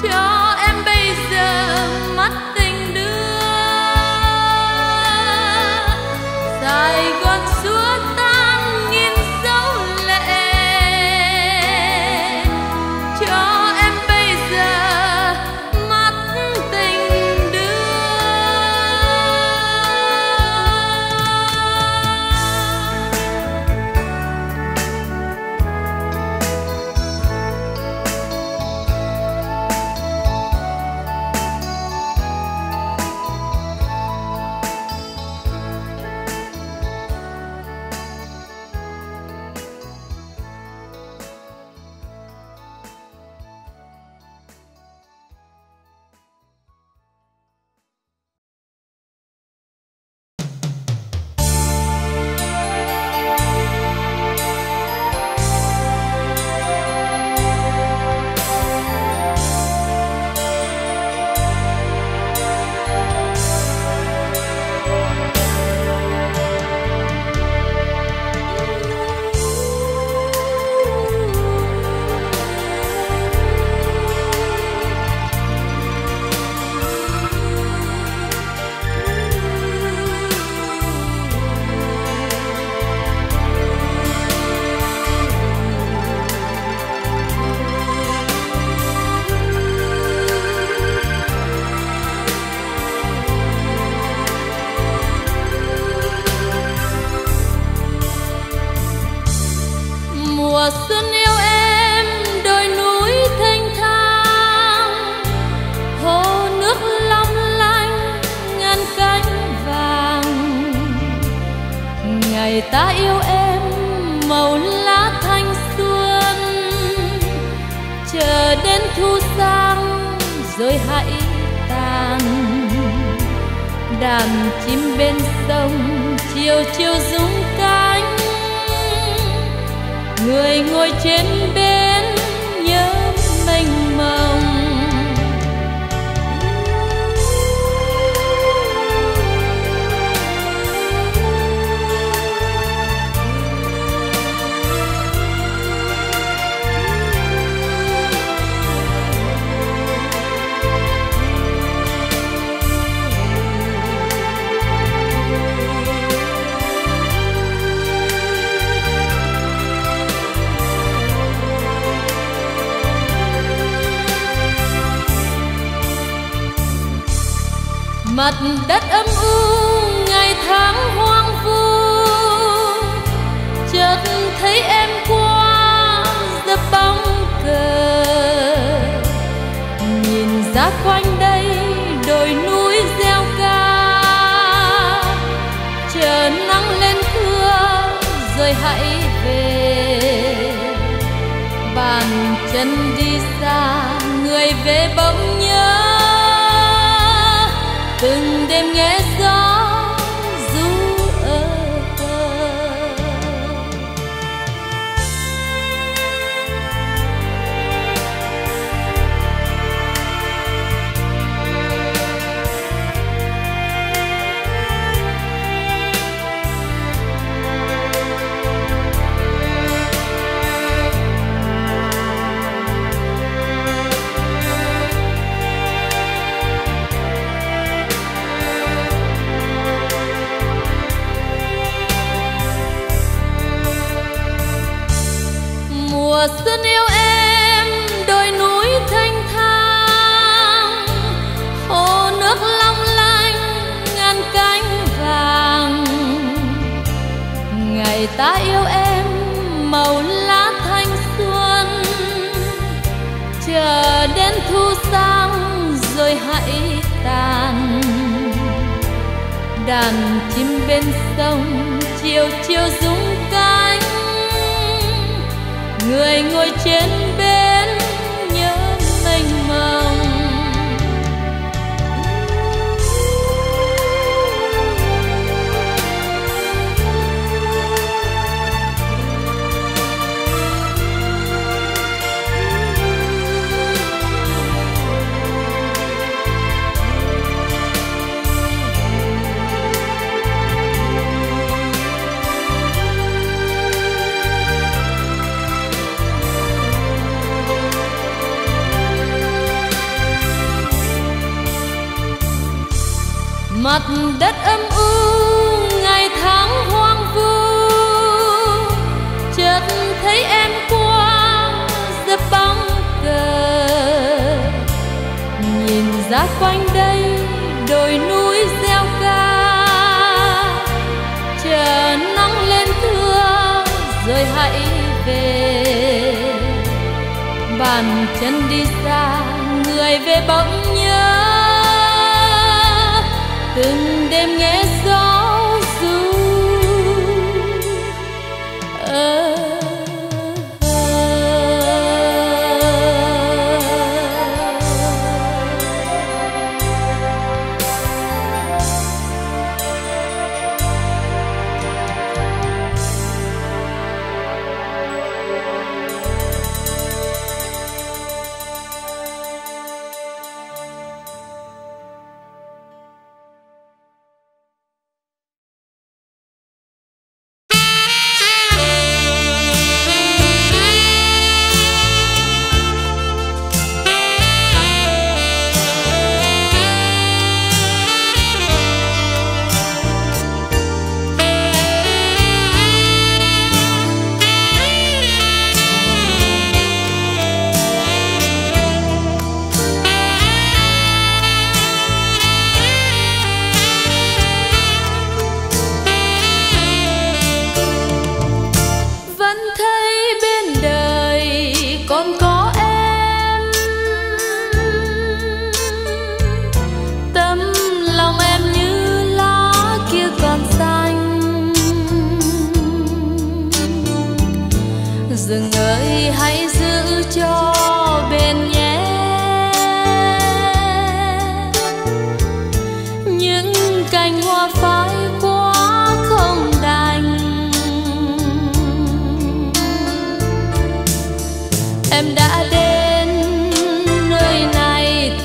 cho em bây giờ mắt tình đưa. Sài Gòn suốt tám nghìn dấu lệ, cho đến thu sang rồi hãy tàn. Đàn chim bên sông chiều chiều rung cánh, người ngồi trên bến nhớ mênh mông. Mặt đất âm u ngày tháng hoang vu, chợt thấy em qua dập bóng cờ. Nhìn ra quanh đây đồi núi reo ca, chờ nắng lên thưa rồi hãy về. Bàn chân đi xa người về bỗng nhớ, từng đêm nghe gió ru ở bờ. Mùa xuân yêu em đồi núi thanh thang, hồ nước long lanh ngàn cánh vàng. Ngày ta yêu em màu lá thanh xuân, chờ đến thu sang rồi hãy tàn. Đàn chim bên sông chiều chiều rung cánh, người ngồi trên bến nhớ mênh mông. Mặt đất âm u ngày tháng hoang vu, chợt thấy em qua dập bóng cờ. Nhìn ra quanh đây đồi núi reo ca, chờ nắng lên thưa rồi hãy về. Bàn chân đi xa người về bỗng nhớ, từng đêm nghe gió ru ở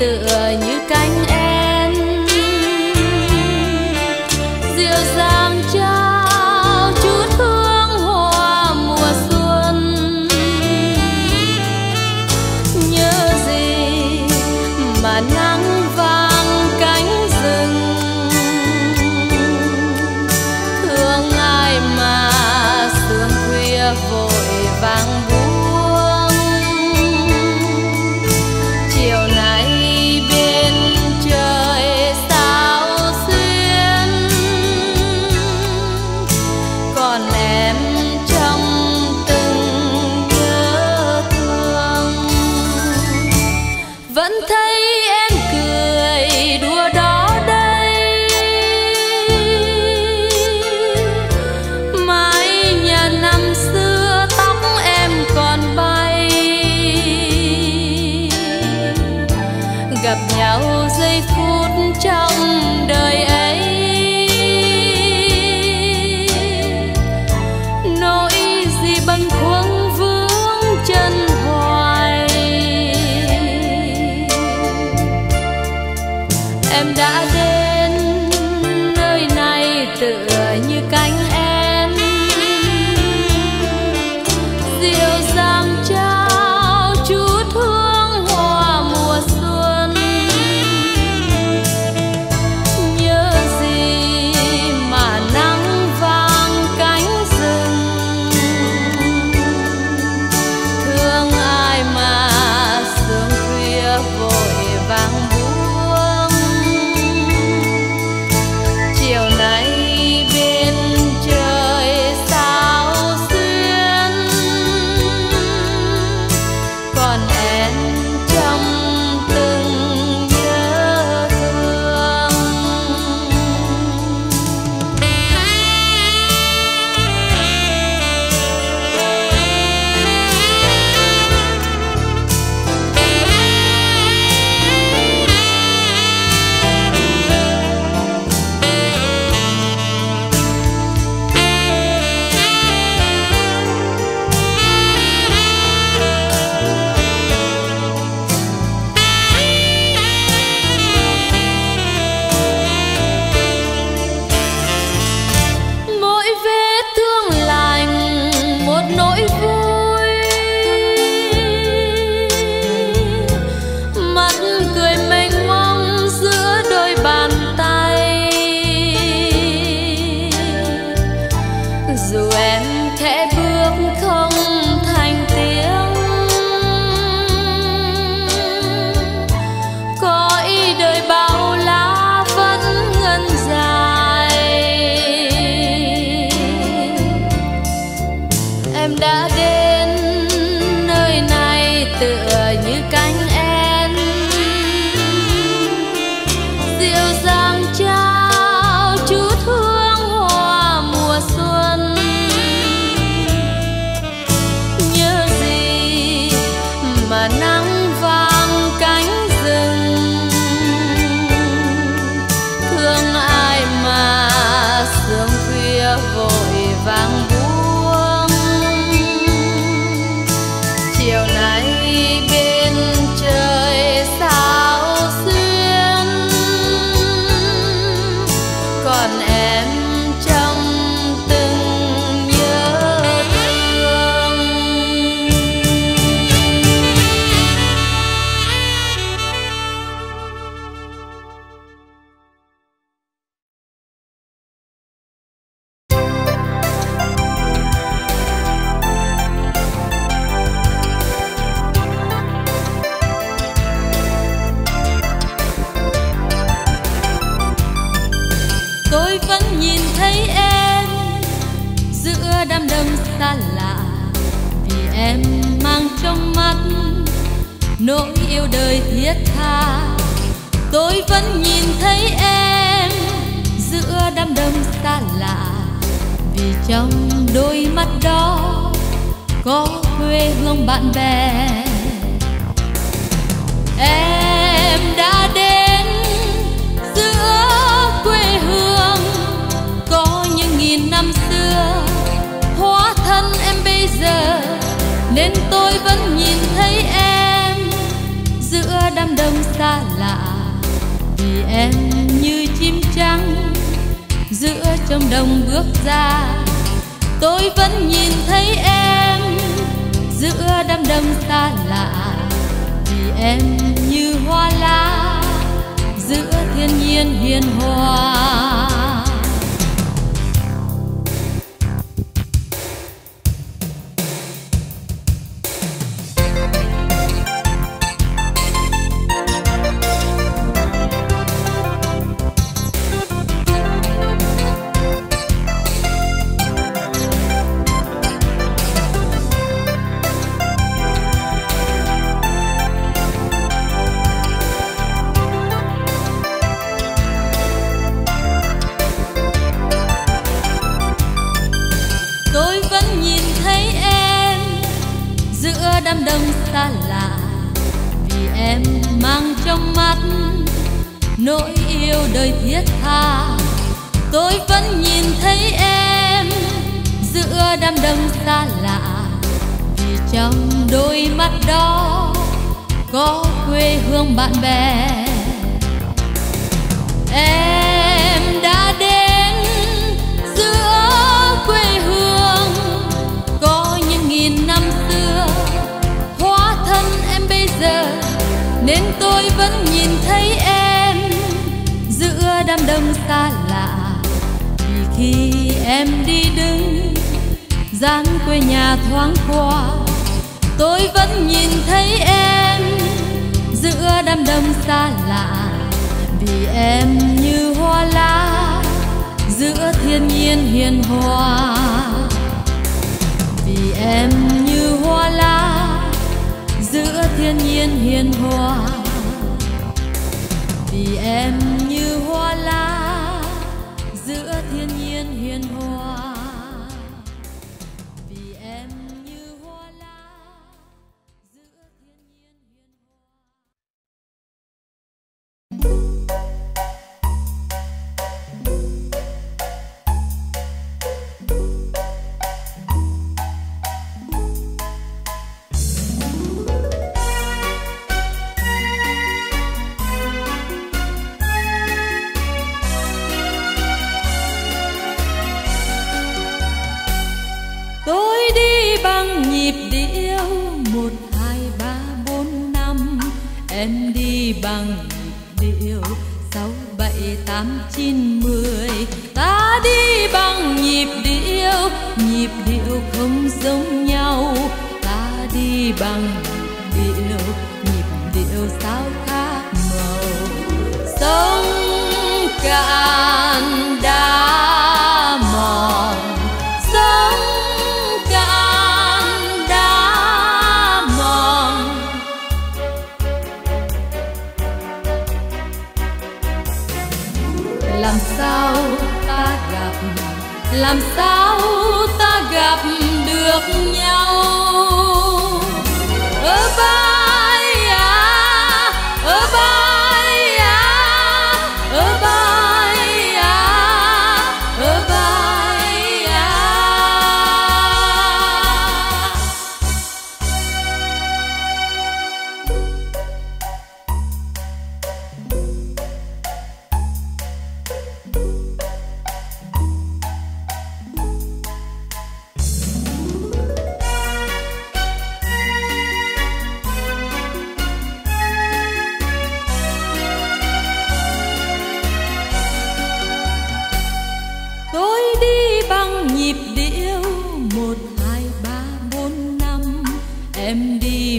tựa như cánh én dịu dàng trao chút hương hoa mùa xuân. Nhớ gì mà nắng vàng cánh rừng thương ai mà sương khuya vội vàng buông. Gặp nhau giây phút trong đời ấy, nỗi gì bâng khuâng vướng chân hoài. Em đã đến nơi này tựa như cánh én dịu dàng trao. Dù em khẽ bước không thành tiếng, cõi đời bao la vẫn ngân dài. Em đã đến nơi này tựa như cánh én dịu dàng trao chút hương hoa mùa xuân. Mà nắng vàng cánh rừng thương ai mà sương khuya vội vàng buông. Chiều nay bên trời sao xuyên, còn em trong xa lạ, vì em mang trong mắt nỗi yêu đời thiết tha. Tôi vẫn nhìn thấy em giữa đám đông xa lạ, vì trong đôi mắt đó có quê hương bạn bè. Em đã đến giữa quê hương có những nghìn năm xưa, hóa thân em bây giờ nên tôi vẫn nhìn thấy em giữa đám đám đông xa lạ, vì em như chim trắng giữa trong đông bước ra. Tôi vẫn nhìn thấy em giữa đám đông xa lạ, vì em như hoa lá giữa thiên nhiên hiền hòa. Đám đông xa lạ, vì em mang trong mắt nỗi yêu đời thiết tha. Tôi vẫn nhìn thấy em giữa đám đông xa lạ, vì trong đôi mắt đó có quê hương bạn bè. Em đã đến giữa quê hương có những nghìn năm xưa, nên tôi vẫn nhìn thấy em giữa đám đông xa lạ. Vì khi em đi đứng dáng quê nhà thoáng qua, tôi vẫn nhìn thấy em giữa đám đông xa lạ, vì em như hoa lá giữa thiên nhiên hiền hòa. Vì em như hoa lá giữa thiên nhiên hiền hòa, vì em như hoa lá giữa thiên nhiên hiền hòa. Em đi bằng nhịp điệu sáu bảy tám chín mười, ta đi bằng nhịp điệu, nhịp điệu không giống nhau. Ta đi bằng nhịp điệu, nhịp điệu sao khác màu. Sông cạn đã mòn, sông làm sao ta gặp, làm sao ta gặp được nhau. Ở bãi à, ở bãi à, ở bãi à, ở bãi à.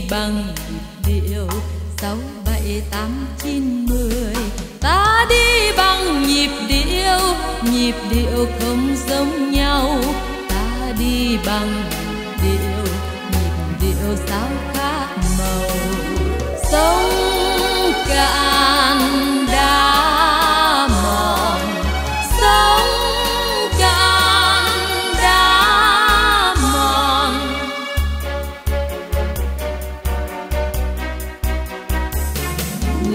Bằng nhịp điệu sáu bảy tám chín mười, ta đi bằng nhịp điệu, nhịp điệu không giống nhau. Ta đi bằng nhịp điệu, nhịp điệu sao khác màu. Sông cạn đã mòn, sông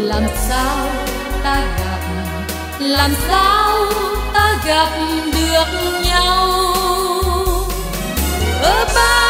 làm sao ta gặp được nhau. Ở ba